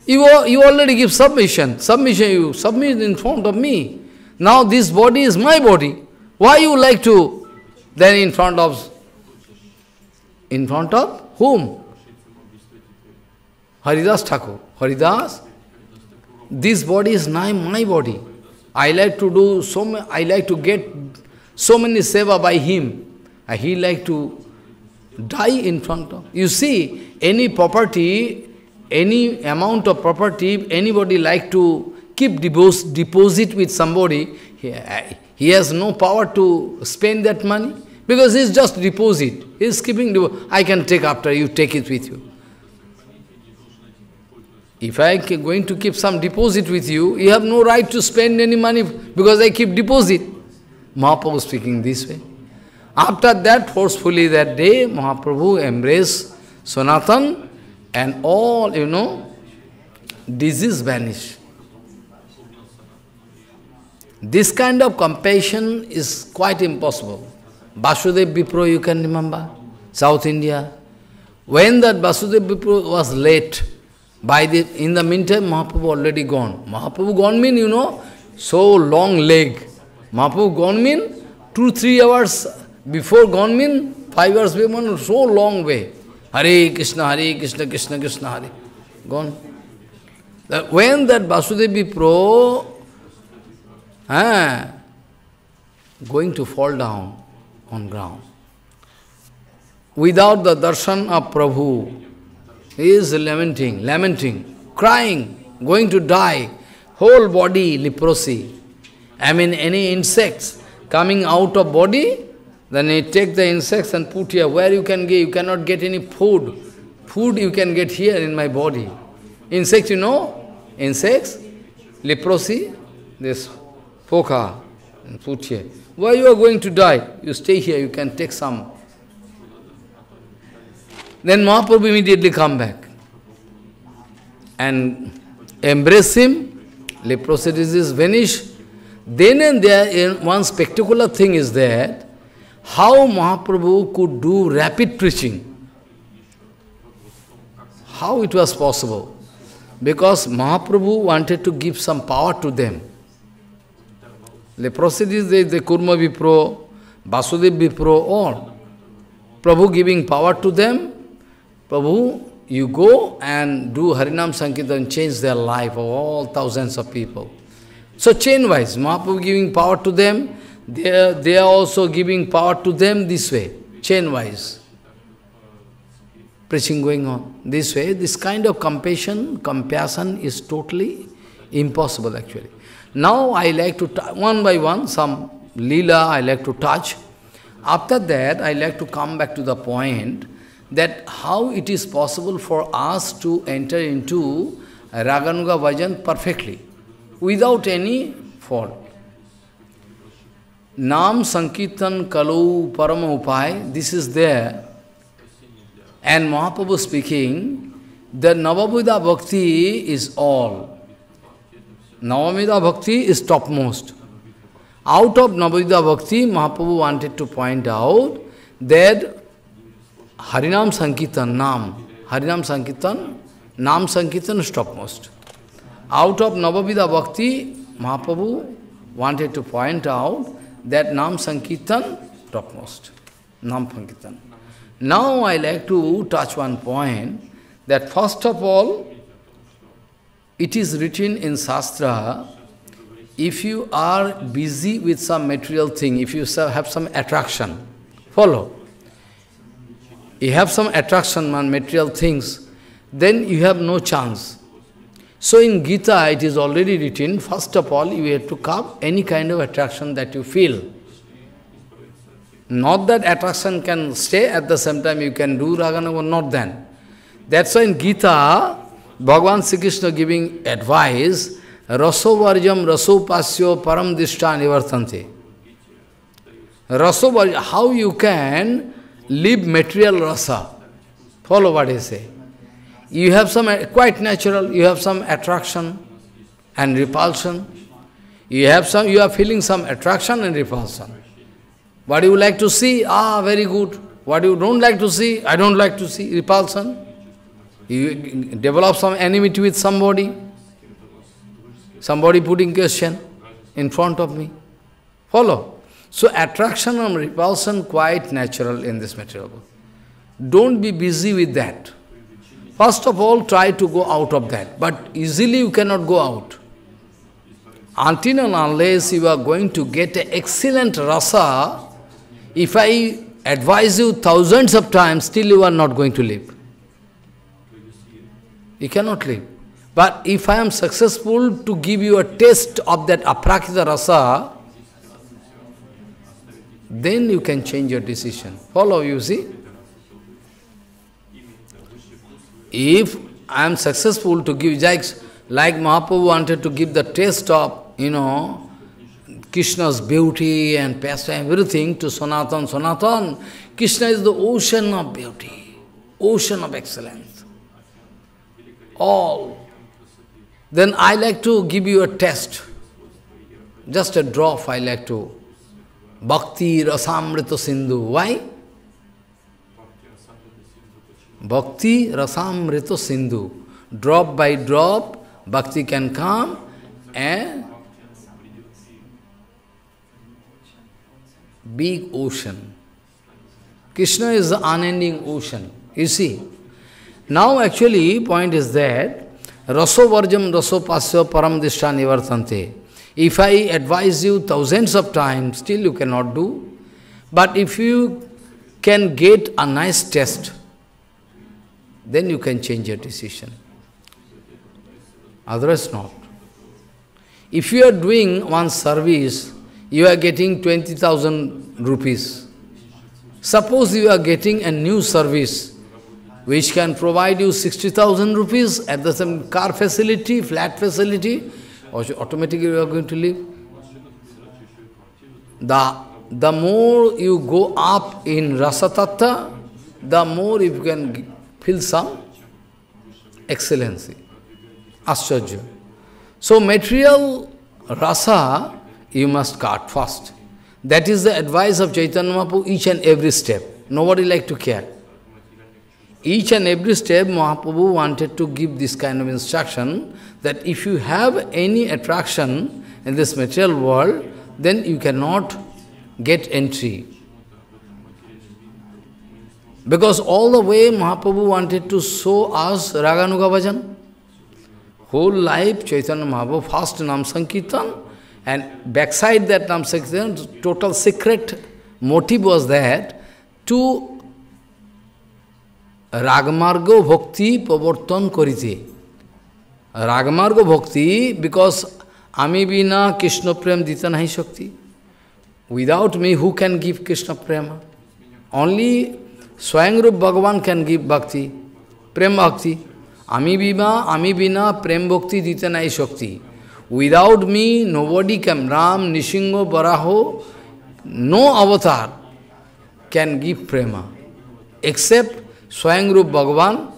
You, you already give submission. Submission, you submit in front of me. Now this body is my body. Why you like to? Then in front of, in front of whom? Haridas Thakur. Haridas, this body is my, my body. I like to do so many, I like to get so many seva by him. And he like to die in front of. You see, any property, any amount of property, anybody like to keep deposit with somebody, he, he has no power to spend that money. Because he is just deposit. He is keeping deposit. I can take after you, take it with you. If I am going to keep some deposit with you, you have no right to spend any money because I keep deposit. Mahaprabhu speaking this way. After that, forcefully that day, Mahaprabhu embraced Sanatana and all, you know, disease vanished. This kind of compassion is quite impossible. Vasudev Vipro, you can remember, South India. When that Vasudev Vipro was late, by the, in the meantime, Mahaprabhu already gone. Mahaprabhu gone mean, you know, so long leg. Mahaprabhu gone mean, two, three hours before gone mean, five hours before, so long way. Hare Krishna, Hare Krishna, Krishna Krishna, Hare. Gone. That when that Vasudev Vipro ah, going to fall down on ground, without the darshan of Prabhu, he is lamenting, lamenting, crying, going to die, whole body leprosy. I mean, any insects coming out of body, then he take the insects and put here, where you can get, you cannot get any food. Food you can get here in my body. Insects, you know, insects, leprosy, this poka, and put here. Why you are going to die? You stay here, you can take some. Then Mahaprabhu immediately come back and embrace him, leprosy disease vanish. Then and there, one spectacular thing is that, how Mahaprabhu could do rapid preaching. How it was possible? Because Mahaprabhu wanted to give some power to them. Leprosy disease, the Kurma Vipro, Vasudev Vipro, all. Prabhu giving power to them. Prabhu, you go and do Harinam Sankirtan, change their life of all thousands of people. So chain-wise, Mahaprabhu giving power to them, they are, they are also giving power to them this way, chain-wise. Preaching going on this way. This kind of compassion, compassion is totally impossible actually. Now I like to, one by one, some lila I like to touch. After that, I like to come back to the point that how it is possible for us to enter into Raganuga Bhajan perfectly, without any fault. Nam Sankirtan Kalau Parama Upai, this is there. And Mahaprabhu speaking, the Navamida Bhakti is all. Navamida Bhakti is topmost. Out of Navamida Bhakti, Mahaprabhu wanted to point out that Harinam Sankirtan, Nam, Harinam Sankirtan, Nam Sankirtan is topmost. Out of Navamida Bhakti, Mahaprabhu wanted to point out that Nam Sankirtan topmost. Nam Sankirtan. Now I like to touch one point that first of all, it is written in Shastra, if you are busy with some material thing, if you have some attraction, follow. You have some attraction on material things, then you have no chance. So in Gita, it is already written, first of all, you have to curb any kind of attraction that you feel. Not that attraction can stay, at the same time you can do Raganuga, not then. That's why in Gita, Bhagavan Sri Krishna giving advice, Rasovarjam rasopasyo param dishta nivartante. Rasovarjam, how you can leave material rasa. Follow what he say. You have some, quite natural, you have some attraction and repulsion. You have some, you are feeling some attraction and repulsion. What you like to see? Ah, very good. What you don't like to see? I don't like to see. Repulsion. You develop some enmity with somebody. Somebody putting question in front of me. Follow? So attraction and repulsion quite natural in this material world. Don't be busy with that. First of all, try to go out of that. But easily you cannot go out. Until and unless you are going to get an excellent rasa, if I advise you thousands of times, still you are not going to live. You cannot live. But if I am successful to give you a taste of that aprakita rasa, then you can change your decision. Follow, you see? If I am successful to give, like, like Mahaprabhu wanted to give the taste of, you know, Krishna's beauty and pastime, everything to Sanatana. Sanatana, Krishna is the ocean of beauty, ocean of excellence. All. Then I like to give you a taste. Just a drop I like to. Bhakti Rasamrita Sindhu. Why? Bhakti Rasamrita Sindhu. Drop by drop, Bhakti can come and big ocean. Krishna is the unending ocean. You see? Now actually, point is that Raso Varjam Raso Pasya Param Dishta Nivartante. If I advise you thousands of times, still you cannot do. But if you can get a nice test, then you can change your decision. Otherwise not. If you are doing one service, you are getting twenty thousand rupees. Suppose you are getting a new service, which can provide you sixty thousand rupees at the same car facility, flat facility, or automatically you are going to live. The, the more you go up in Rasa Tattva, the more you can feel some excellency, Ashcharya. So material rasa you must cut first. That is the advice of Chaitanya Mahaprabhu each and every step. Nobody like to care. Each and every step Mahaprabhu wanted to give this kind of instruction that if you have any attraction in this material world, then you cannot get entry. Because all the way Mahaprabhu wanted to show us Raganuga Bhajan. Whole life Chaitanya Mahaprabhu, first Nam Sankirtan, and backside that Nam Sankirtan, total secret motive was that to Ragamargo Bhakti Pavartan Korite. Ragamargo Bhakti, because Ami Bina Krishna Prema Dita Nahi Shakti. Without me, who can give Krishna Prema? Only Swayam Rup Bhagavan can give bhakti, prem bhakti. Ami bhima, ami bina, prem bhakti, ditanai shakti. Without me, nobody can. Ram, Nishingo, Baraho, no avatar can give prema, except Swayam Rup Bhagavan,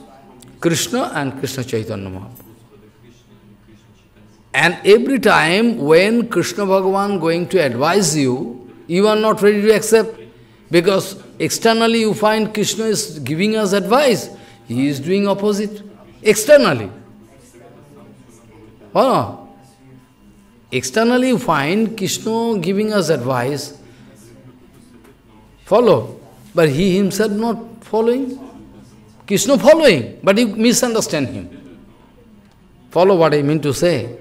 Krishna and Krishna Chaitanya Mahaprabhu. And every time when Krishna Bhagavan going to advise you, you are not ready to accept. Because externally you find Krishna is giving us advice. He is doing opposite. Externally. Oh. Externally you find Krishna giving us advice. Follow. But he himself not following. Krishna following. But you misunderstand him. Follow what I mean to say.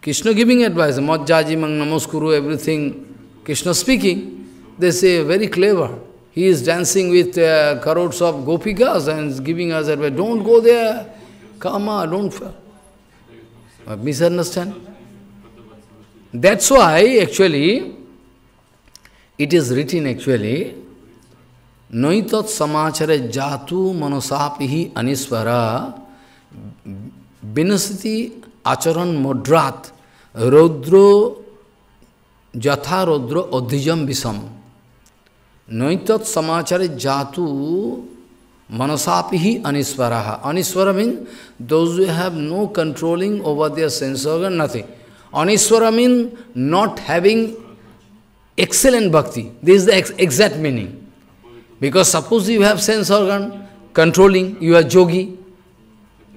Krishna giving advice. Majjaji, Mang Namaskuru, everything. Krishna speaking. They say, very clever. He is dancing with uh, crowds of gopikas and giving us advice. Don't go there. Karma, don't. Uh, misunderstand? That's why, actually, it is written, actually, noitat samachare jatu manasapihi anisvara binasati acharan modrat rodro jatha rodro adhijam visam. नैतत् समाचार जातु manasapihi aniswaraha. Aniswara means those who have no controlling over their sense organ, nothing. Aniswara means not having excellent bhakti. This is the ex exact meaning. Because suppose you have sense organ controlling, you are yogi.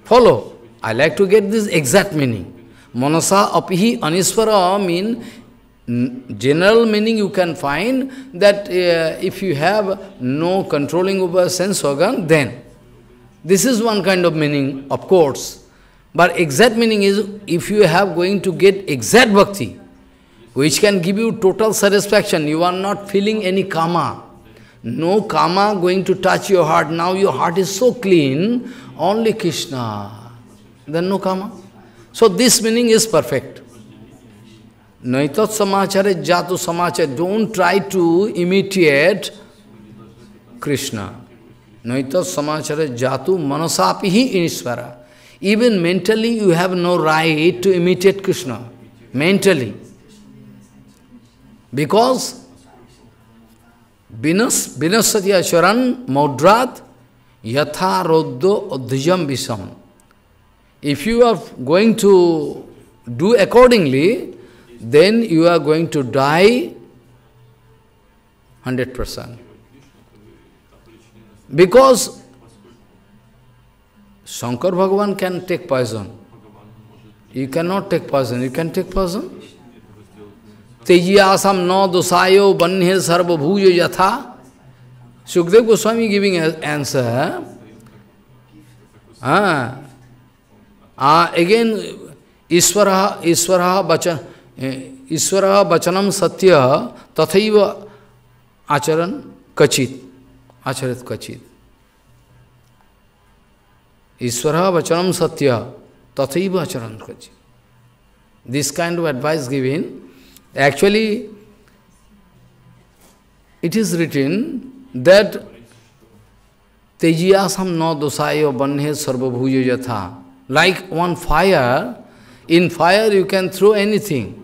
Follow. I like to get this exact meaning. Manasapihi aniswara means general meaning you can find that uh, if you have no controlling over sense organ, then this is one kind of meaning, of course. But exact meaning is if you have going to get exact bhakti, which can give you total satisfaction, you are not feeling any karma. No karma going to touch your heart. Now your heart is so clean, only Krishna. Then no karma. So this meaning is perfect. Naitat samachare jatu samachare. Don't try to imitate Krishna. Naitat samachare jatu manasapihi inishvara. Even mentally you have no right to imitate Krishna. Mentally. Because Binas, Binasati Acharan, Maudrat, Yatha Roddo Adhijam Visam. If you are going to do accordingly, then you are going to die one hundred percent. Because Shankar Bhagavan can take poison. You cannot take poison. You can take poison? Tejiyasam no dosayo banhe sarva bhujo yatha. Shukdev Goswami giving an answer. Ah. Ah, again, Iswara, Iswara Bachan. Iswara Bachanam Satya Tathaiva Acharan Kachit. Acharat Kachit. Iswara Bachanam Satya Tathaiva Acharan Kachit. This kind of advice given. Actually, it is written that Tejiyasam no dosayo banhe sarvabhuyo yatha. Like one fire, in fire you can throw anything.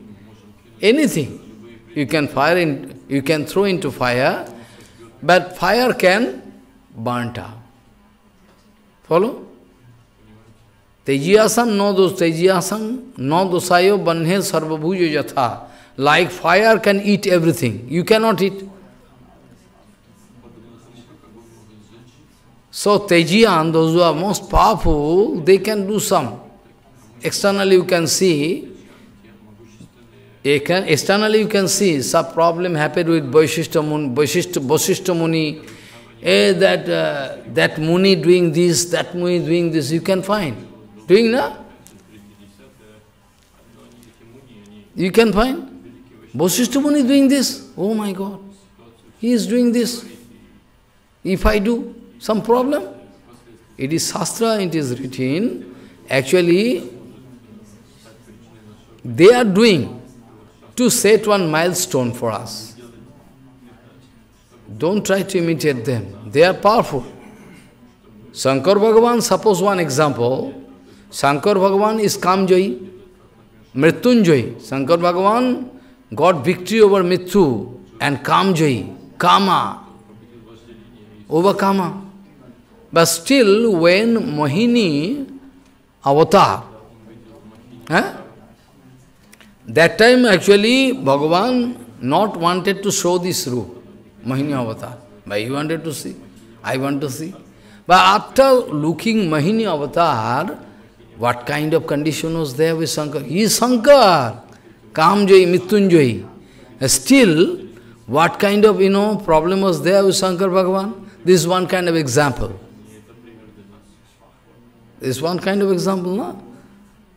Anything you can fire in, you can throw into fire, but fire can burn up. Follow? Tejiyasam no dos tejiyasam no dosayo banhe sarvabhujo yatha. Like fire can eat everything, you cannot eat. So tejiyan, those who are most powerful, they can do some. Externally you can see. Can, externally you can see some problem happened with Vaisishta Muni, Vaisishta Muni, eh, that, uh, that Muni doing this, that Muni doing this, you can find. Doing na? You can find? Vaisishta Muni doing this, oh my God, he is doing this. If I do, some problem? It is Shastra, it is written, actually, they are doing to set one milestone for us. Don't try to imitate them. They are powerful. Shankar Bhagavan, suppose one example. Shankar Bhagavan is Kamjoyi, Mrityunjoyi. Shankar Bhagavan got victory over Mrityu and Kamjoyi, Kama, over Kama. But still, when Mohini avatar, eh? that time actually Bhagavan not wanted to show this roop, Mahini Avatar. But he wanted to see, I want to see. But after looking Mahini Avatar, what kind of condition was there with Shankar? He is Shankar, Kamjoyi, Mrityunjoyi. Still, what kind of, you know, problem was there with Shankar Bhagavan? This is one kind of example. This is one kind of example, no?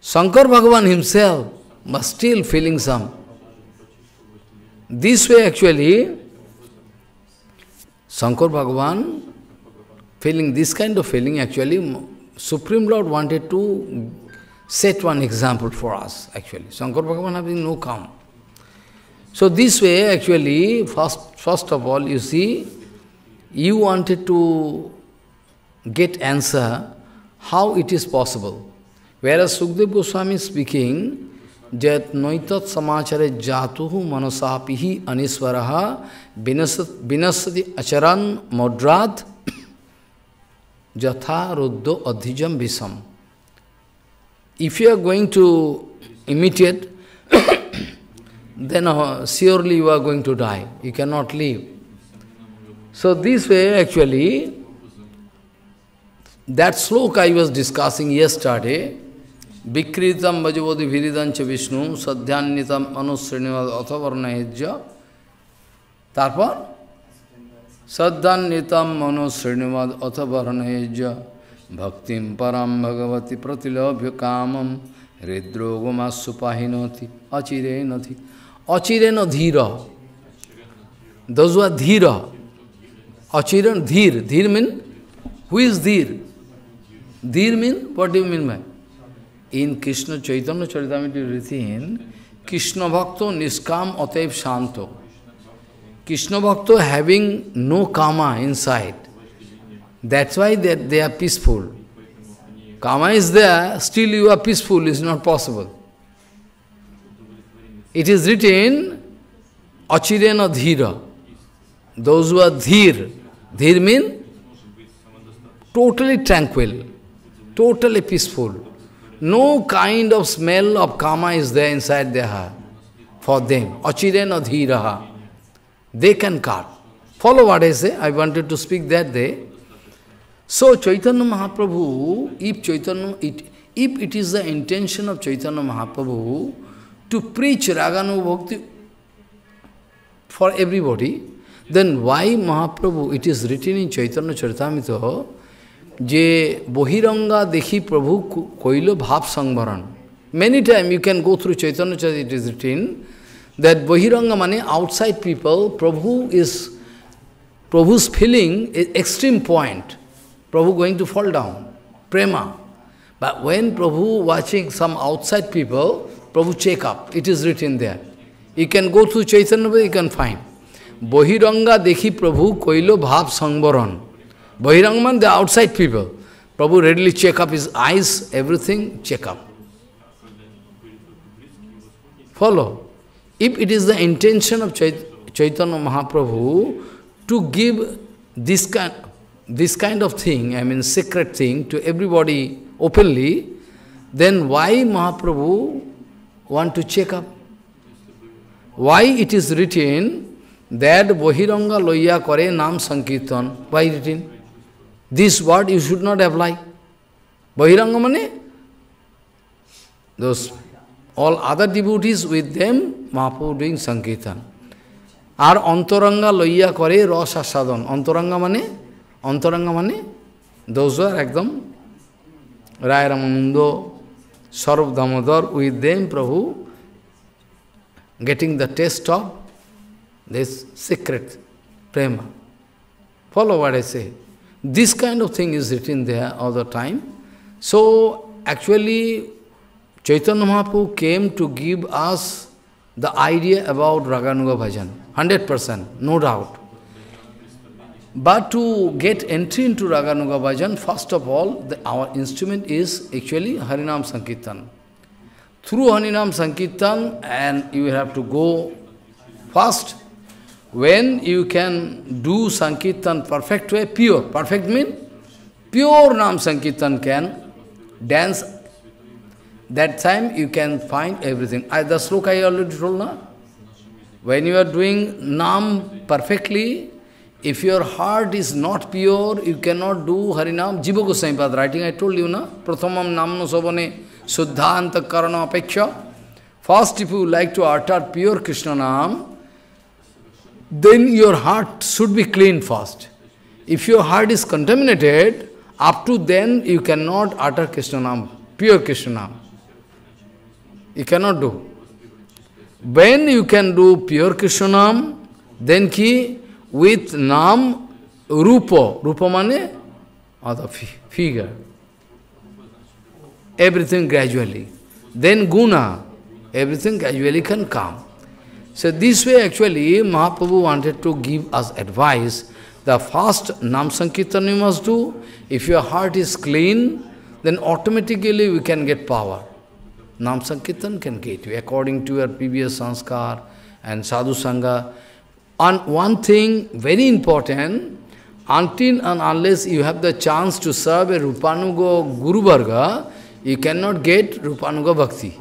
Shankar Bhagavan himself, but still feeling some. This way actually, Shankar Bhagavan, feeling this kind of feeling actually, Supreme Lord wanted to set one example for us actually. Shankar Bhagavan having no calm. So this way actually, first, first of all you see, you wanted to get answer how it is possible. Whereas Sukdev Goswami speaking, जयत नोईतत् समाचारे जातु मनसापि अनिस्वर विनशति अचरन मौद्राद यथा रुद्रो अधिजम विषम. If you are going to imitate, then uh, surely you are going to die. You cannot live. So this way, actually, that sloka I was discussing yesterday, Vikritam Vajavodi Viridam Cha Vishnu Sadhyanitam Anusrinivad Athavarnahijya Tarpar Sadhyanitam Anusrinivad Athavarnahijya Bhaktim Param Bhagavati Pratilabhya Kamam Ridrogumassupahinoti Achirenati Achirenadhira. Those who are dhira. Achiran dhir. Dhir means? Who is dhir? Dhir means? What do you mean by? In Krishna Chaitanya Charitamrita written, Krishna Bhakto Niskam Ataiv Shanto. Krishna Bhakto having no kama inside. That's why they, they are peaceful. Kama is there, still you are peaceful, is not possible. It is written, Achirena dhira. Those who are dhir, dhir means totally tranquil, totally peaceful. No kind of smell of kama is there inside their heart. For them, Achirena dhiraha. They can cut. Follow what I say, I wanted to speak that day. So Chaitanya Mahaprabhu, if Chaitanya, it, if it is the intention of Chaitanya Mahaprabhu to preach Raganuga Bhakti for everybody, then why Mahaprabhu, it is written in Chaitanya Charitamrita, Je Bohiranga Dekhi Prabhu Koilo Bhav Sangvaran. Many times you can go through Chaitanya Charitamrita, it is written that Bohiranga mane outside people, Prabhu is, Prabhu's feeling is extreme point. Prabhu going to fall down, prema. But when Prabhu watching some outside people, Prabhu check up. It is written there. You can go through Chaitanya, you can find. Bohiranga dekhi Prabhu koilo bhav sangvaran. Bohiranga man, the outside people. Prabhu readily check up his eyes, everything, check up. Follow. If it is the intention of Chait Chaitanya Mahaprabhu to give this kind, this kind of thing, I mean secret thing, to everybody openly, then why Mahaprabhu want to check up? Why it is written that Bohiranga loya kare nam sankirtan? Why written? This word you should not apply. Bohiranga mane? Those, all other devotees with them, Mahaprabhu doing sankirtan. Ar antaranga loya kare rasa sadhan. Antaranga mane? Antaranga mane, those who are ekdam, Rai Ramanundo, Sarv Damodar, with them Prabhu, getting the taste of this secret prema. Follow what I say. This kind of thing is written there all the time. So, actually, Chaitanya Mahaprabhu came to give us the idea about Raganuga Bhajan, one hundred percent, no doubt. But to get entry into Raganuga Bhajan, first of all, the, our instrument is actually Harinam Sankirtan. Through Harinam Sankirtan, and you have to go first, when you can do Sankirtan perfect way, pure. Perfect means pure Nam Sankirtan can dance. That time you can find everything. I, the sloka I already told na. When you are doing Nam perfectly, if your heart is not pure, you cannot do Harinam. Jiva Goswami Pada writing, I told you, na? Prathamam namno sabane suddha antakarana apeksha. First, if you like to utter pure Krishna Nam, then your heart should be clean first. If your heart is contaminated, up to then you cannot utter Krishna Nam, pure Krishna Nam. You cannot do. When you can do pure Krishna Nam, then ki, with Nam Rupa. Rupa mane? Or the figure. Everything gradually. Then Guna. Everything gradually can come. So this way actually Mahaprabhu wanted to give us advice. The first Nam Sankirtan you must do. If your heart is clean, then automatically we can get power. Nam Sankirtan can get you according to your previous sanskar and sadhu sangha. And one thing very important, until and unless you have the chance to serve a Rupanuga Guru Varga, you cannot get Rupanuga Bhakti.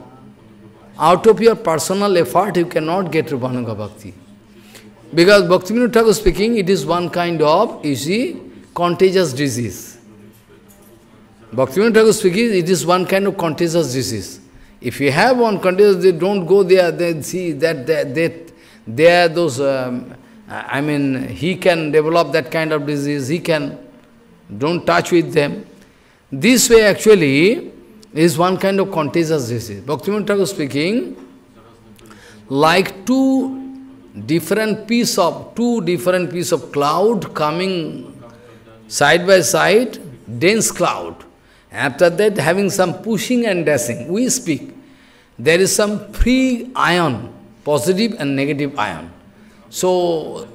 Out of your personal effort, you cannot get Rupanuga Bhakti. Because Bhaktivinoda Thakur speaking, it is one kind of, you see, contagious disease. Bhaktivinoda Thakur speaking, it is one kind of contagious disease. If you have one contagious disease, they don't go there, they see that they, they are those, um, I mean, he can develop that kind of disease, he can, don't touch with them. This way actually is one kind of contagious disease. Bhaktivinoda Thakur speaking, like two different piece of, two different piece of cloud coming side by side, dense cloud. After that, having some pushing and dashing, we speak. There is some free ion, positive and negative ion. So,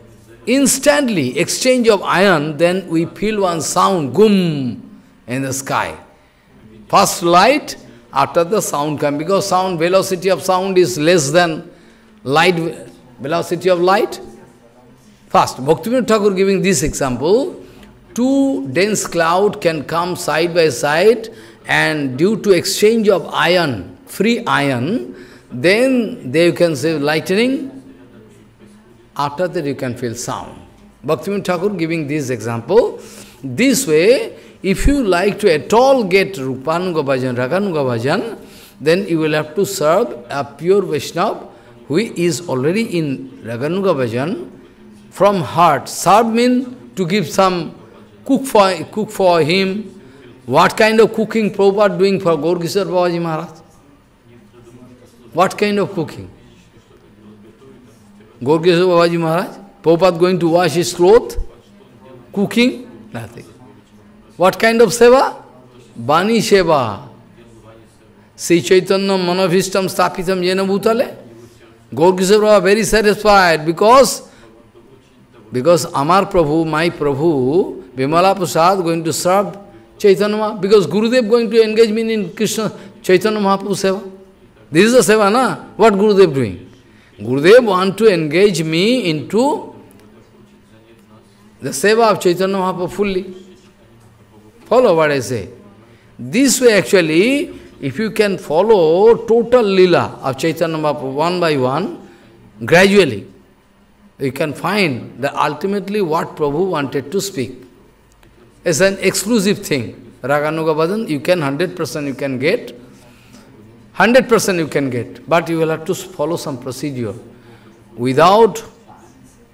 instantly, exchange of ion, then we feel one sound, gum, in the sky. First light, after the sound comes, because sound, velocity of sound is less than light. Velocity of light? First, Bhaktivinoda Thakur giving this example. Two dense clouds can come side by side, and due to exchange of ion, free ion, then they can say lightning. After that you can feel sound. Bhaktivinoda Thakur giving this example. This way, if you like to at all get Rupanuga Bhajan, Raganuga Bhajan, then you will have to serve a pure Vaishnava, who is already in Raganuga Bhajan, from heart. Serve means to give some, cook for, cook for him. What kind of cooking Prabhupada doing for Gaurkishore Babaji Maharaj? What kind of cooking? Gaurkishore Babaji Maharaj? Prabhupada going to wash his clothes? Cooking? Nothing. What kind of seva? Bani seva. Sri Chaitanya Manavishtam Stapitam Yena Bhutale. Gaurkishore Prabhu very satisfied because, because Amar Prabhu, my Prabhu, Vimala Prasad going to serve Chaitanya Mahaprabhu, because Gurudev going to engage me in Krishna Chaitanya Mahaprabhu seva. This is the seva, na? What Gurudev doing? Gurudev want to engage me into the seva of Chaitanya Mahaprabhu fully. Follow what I say. This way actually, if you can follow total lila of Chaitanya Mahaprabhu one by one, gradually, you can find that ultimately what Prabhu wanted to speak. It's an exclusive thing. Raganuga Bhajan, you can one hundred percent you can get, one hundred percent you can get, but you will have to follow some procedure. Without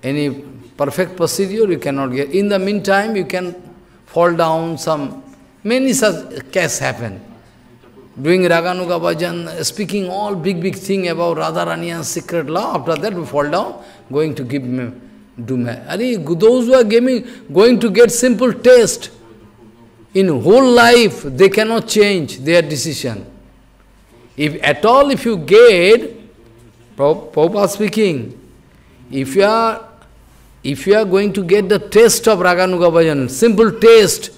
any perfect procedure, you cannot get. In the meantime, you can fall down some, many such cases happen. Doing Raganuga Bhajan, speaking all big, big thing about Radharani and secret law. After that, we fall down, going to give me, do me. Those who are giving, going to get simple taste. In whole life, they cannot change their decision. If at all, if you get, Prabhupada speaking, if you are, if you are going to get the taste of Raganuga Bhajan, simple taste,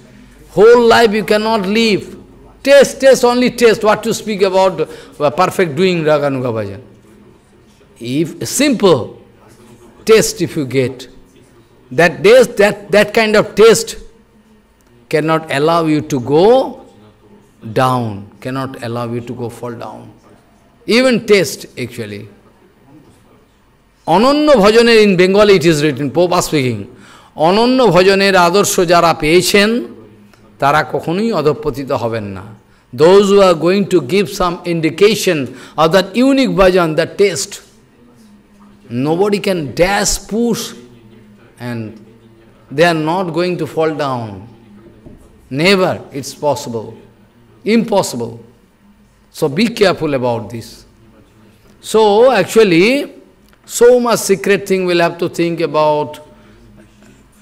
whole life you cannot live. Taste, taste, only taste, what to speak about perfect doing Raganuga Bhajan. If simple taste if you get, that taste, that, that kind of taste cannot allow you to go down, cannot allow you to go fall down. Even taste actually. Ananya bhajaner in Bengali it is written, Pope was speaking, Ananya bhajaner adarsho jara peyechen, tara kokhonoi adhopatita hoben na. Those who are going to give some indication of that unique bhajan, that taste, nobody can dash, push, and they are not going to fall down. Never, it's possible. Impossible. So be careful about this. So actually, so much secret thing we'll have to think about,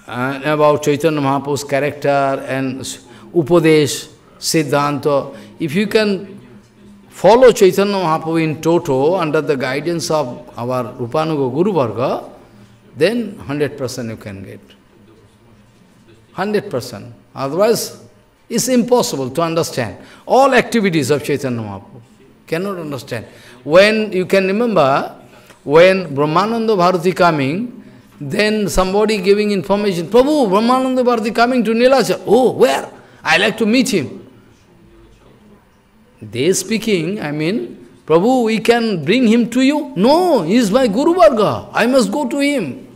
uh, about Chaitanya Mahaprabhu's character and Upadesh, Siddhanta. If you can follow Chaitanya Mahaprabhu in toto under the guidance of our Rupanuga Guru Varga, then one hundred percent you can get. one hundred percent. Otherwise, it's impossible to understand all activities of Chaitanya Mahaprabhu. cannot understand. When, you can remember, when Brahmananda Bharati coming, then somebody giving information, Prabhu, Brahmananda Bharati coming to Nilachal. Oh, where? I like to meet him. They speaking, I mean, Prabhu, we can bring him to you. No, he is my Guru Varga. I must go to him.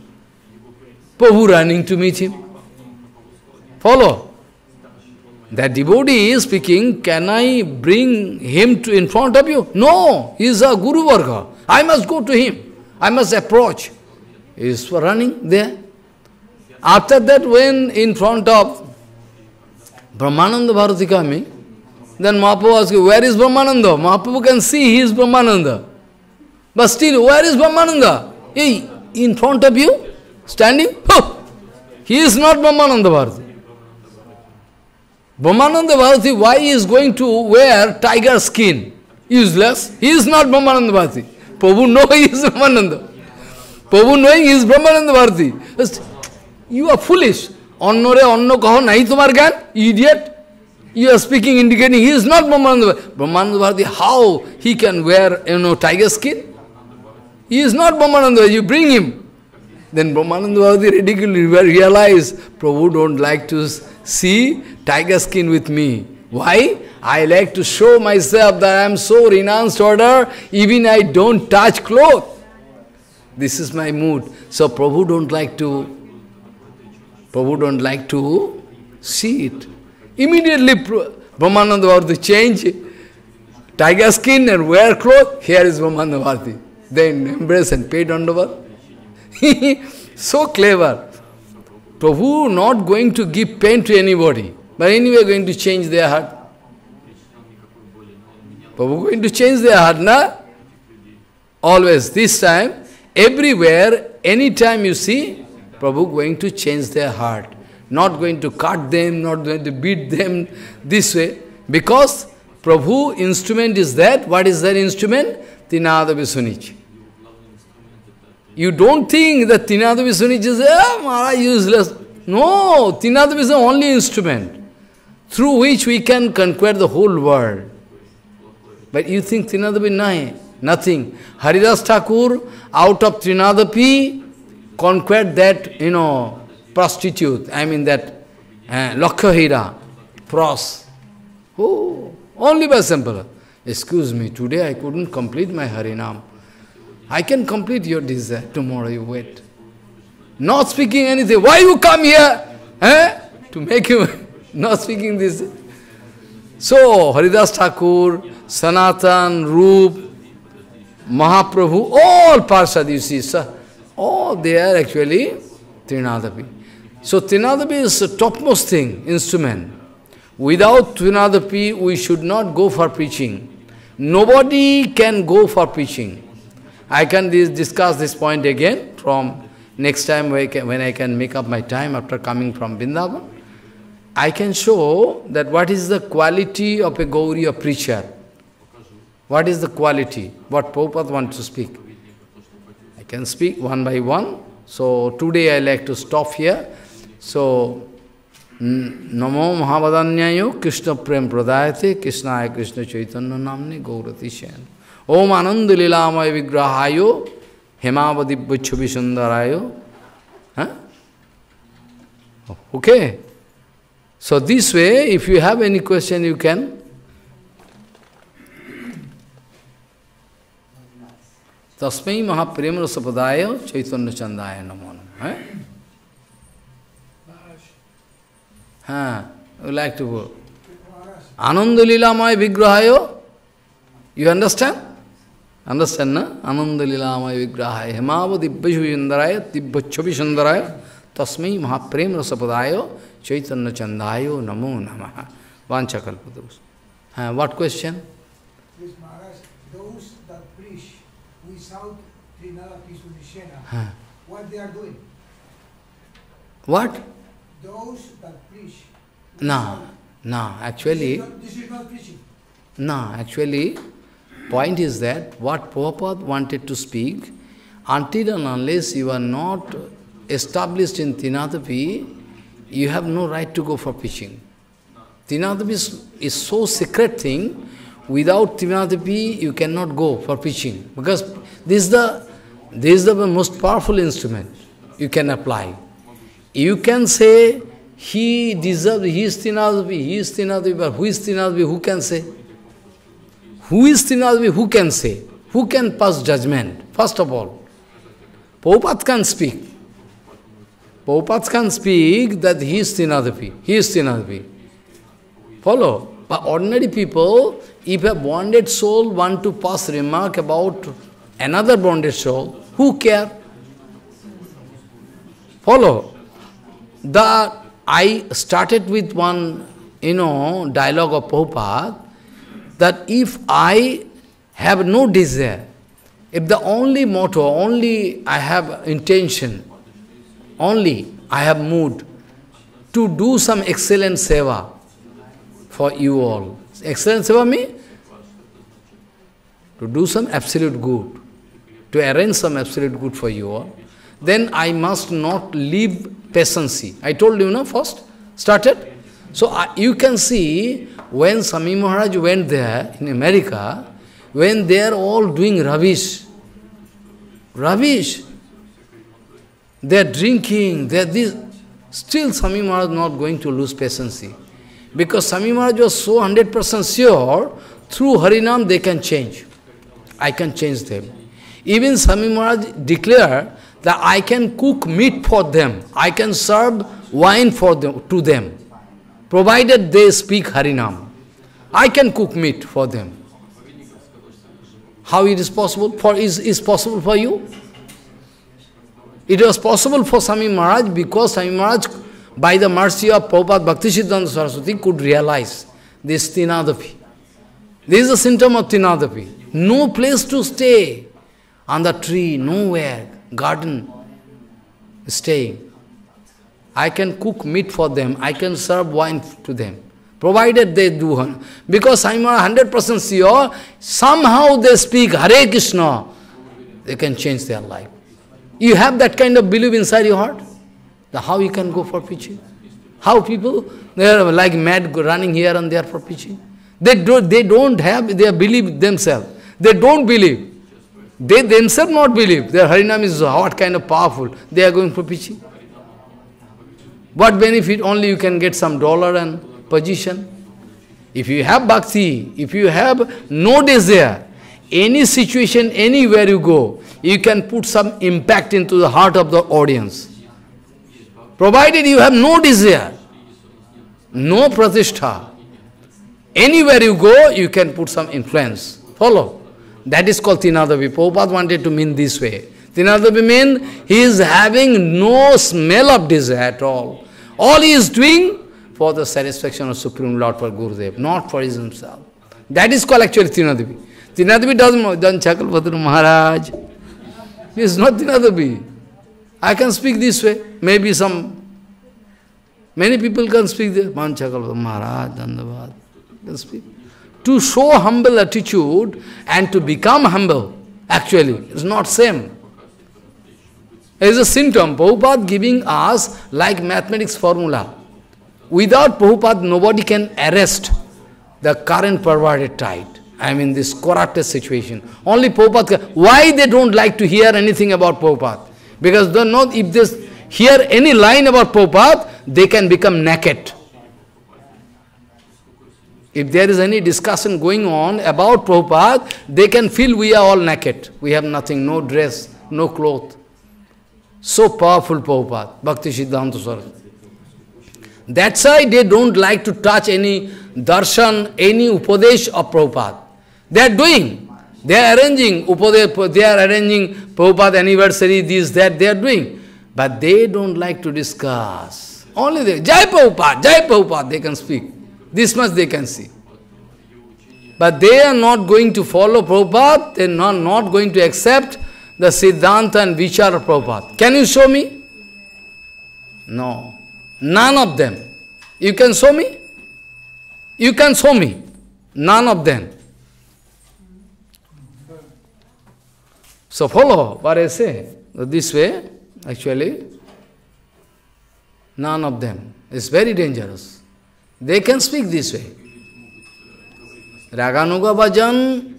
Prabhu running to meet him. Follow. That devotee is speaking, can I bring him to in front of you? No, he is a Guru Varga. I must go to him. I must approach. He is running there. After that, when in front of Brahmananda Bharati coming, then Mahaprabhu asks, where is Brahmananda? Mahaprabhu can see he is Brahmananda. But still, where is Brahmananda? He, in front of you, standing, oh, he is not Brahmananda Bharati. Brahmananda Bharati, why he is going to wear tiger skin? Useless. He is not Brahmananda Bharati. Prabhu knows he is Brahmananda. Prabhu knowing he is Brahmananda Bharati. You are foolish. Onnore onno kaho nahi tomar gyan, idiot. You are speaking, indicating he is not Brahmananda Bharati. Brahmananda Bharati, how he can wear, you know, tiger skin? He is not Brahmananda Bharati, you bring him. Then Brahmananda Bharati ridiculously realized, Prabhu don't like to see tiger skin with me. Why? I like to show myself that I am so renounced order, even I don't touch cloth. This is my mood. So Prabhu don't like to, Prabhu don't like to see it. Immediately, Brahmananda Bharati change tiger skin and wear cloth. Here is Brahmananda Bharati. Then embrace and pay dandavat. So clever. Prabhu not going to give pain to anybody, but anyway going to change their heart. Prabhu going to change their heart, na? Always, this time, everywhere, anytime you see, Prabhu going to change their heart. Not going to cut them, not going to beat them this way. Because Prabhu instrument is that. What is that instrument? Tinadavi Sunich. You don't think that Tinadavi Sunich is eh, Maharaj, useless. No, Tinadavi is the only instrument through which we can conquer the whole world. But you think Tinadavi nahi, nothing. Haridas Thakur out of Trinadapi conquered that, you know, prostitute, I mean that uh, Lakkhahira, pros. Oh, only by simple. Excuse me, today I couldn't complete my Harinam. I can complete your desire, tomorrow you wait. Not speaking anything, why you come here? Eh? To make you, not speaking this. So, Haridas Thakur, Sanatan, Roop, Mahaprabhu, all Parshad you see, sir, all they are actually Trinadapi. So Trinadapi is the topmost thing, instrument. Without Trinadapi, we should not go for preaching. Nobody can go for preaching. I can dis discuss this point again from next time when I, can, when I can make up my time after coming from Vrindavan. I can show that what is the quality of a Gauriya preacher. What is the quality? What Prabhupada wants to speak. I can speak one by one. So today I like to stop here. So, Namo Mahavadanyayo Krishna Prem Pradayate Krishnaya Krishna Chaitanya Namne Gaurati Shen Om Ananda Lilamaya Vigrahayo Hemavadibhachabhishandarayo. Huh? Okay. So this way, if you have any question, you can. Tasmai Mahapremra Sapadaya Chaitanya Chandaya Namon. Eh? Huh? I would like to go. Anandalilamaya Vigrahayo. You understand? Understand, na? Anandalilamaya Vigrahaya. Hemavadibhachabhishandaraya Tibbachabhishandaraya Tasmai Mahapremra Sapadaya Chaitanya Chandaya Namo Namaha. Vanchakalpadus. Huh? What question? South Trinadapi Sunishena, what they are doing? What? Those that preach. No, no, actually. This is, not, this is not preaching. No, actually, point is that what Prabhupada wanted to speak, until and unless you are not established in Trinadapi, you have no right to go for preaching. Trinadapi is, is so secret thing. Without Trivinatapi, you cannot go for preaching, because this is the, this is the most powerful instrument you can apply. You can say, he deserves, he is Trinadapi, he is Trinadapi, but who is Trinadapi, who can say? Who is Trinadapi, who can say? Who can pass judgment? First of all, Prabhupada can speak. Prabhupada can speak that he is Trinadapi, he is Trinadapi. Follow? But ordinary people, if a bonded soul want to pass remark about another bonded soul, who care? Follow? The, I started with one, you know, dialogue of Prabhupada, that if I have no desire, if the only motto, only I have intention, only I have mood to do some excellent seva for you all. Excellent seva means to do some absolute good, to arrange some absolute good for you all, then I must not leave patience. I told you, no, first started. So uh, you can see, when Swami Maharaj went there in America, when they are all doing rubbish, rubbish, they are drinking, they are this, still Swami Maharaj not going to lose patience. Because Swami Maharaj was so one hundred percent sure, through Harinam they can change. I can change them. Even Swami Maharaj declared that I can cook meat for them, I can serve wine for them, to them, provided they speak Harinam. I can cook meat for them. How it is possible? For is, is possible for you? It was possible for Swami Maharaj because Swami Maharaj, by the mercy of Prabhupada Bhaktisiddhanta Saraswati, could realize this Trinadapi. This is a symptom of Trinadapi. No place to stay on the tree, nowhere, garden, staying. I can cook meat for them, I can serve wine to them, provided they do. Because I am one hundred percent sure, somehow they speak Hare Krishna, they can change their life. You have that kind of belief inside your heart? How you can go for preaching? How people, they are like mad running here and there for preaching. They, do, they don't have their belief themselves. They don't believe. They themselves not believe. Their Harinam is what kind of powerful. They are going for preaching. What benefit? Only you can get some dollar and position. If you have bhakti, if you have no desire, any situation, anywhere you go, you can put some impact into the heart of the audience. Provided you have no desire, no pratishtha, anywhere you go, you can put some influence. Follow? That is called Trinadapi. Prabhupada wanted to mean this way. Trinadapi means he is having no smell of desire at all. All he is doing for the satisfaction of Supreme Lord, for Gurudev, not for his himself. That is called actually Trinadapi. Trinadapi doesn't done Chakalpatra Maharaj. He is not Trinadapi. I can speak this way. Maybe some, many people can speak this. Manchakalva Maharaj, Dandavad, can speak. To show humble attitude and to become humble, actually, it's not same. It's a symptom. Prabhupada giving us like mathematics formula. Without Prabhupada, nobody can arrest the current perverted tide. I mean, this corrupted situation. Only Prabhupada can. Why they don't like to hear anything about Prabhupada? Because they know if they hear any line about Prabhupada, they can become naked. If there is any discussion going on about Prabhupada, they can feel we are all naked. We have nothing, no dress, no cloth. So powerful Prabhupada, Bhaktisiddhanta Saraswati. That's why they don't like to touch any darshan, any upadesh of Prabhupada. They are doing. They are arranging Upadeva, they are arranging Prabhupada anniversary, this, that, they are doing. But they don't like to discuss. Only they, Jai Prabhupada, Jai Prabhupada, they can speak. This much they can see. But they are not going to follow Prabhupada, they are not, not going to accept the Siddhanta and Vichara Prabhupada. Can you show me? No. None of them. You can show me? You can show me. None of them. So follow what I say. This way, actually, none of them. It's very dangerous. They can speak this way. Raganuga Bhajan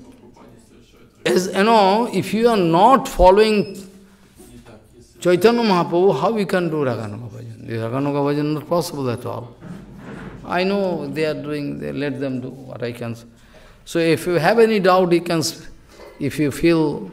is, you know, if you are not following Chaitanya Mahaprabhu, how you can do Raganuga Bhajan? The Raganuga Bhajan is not possible at all. I know they are doing, they let them do what I can. So if you have any doubt, you can, if you feel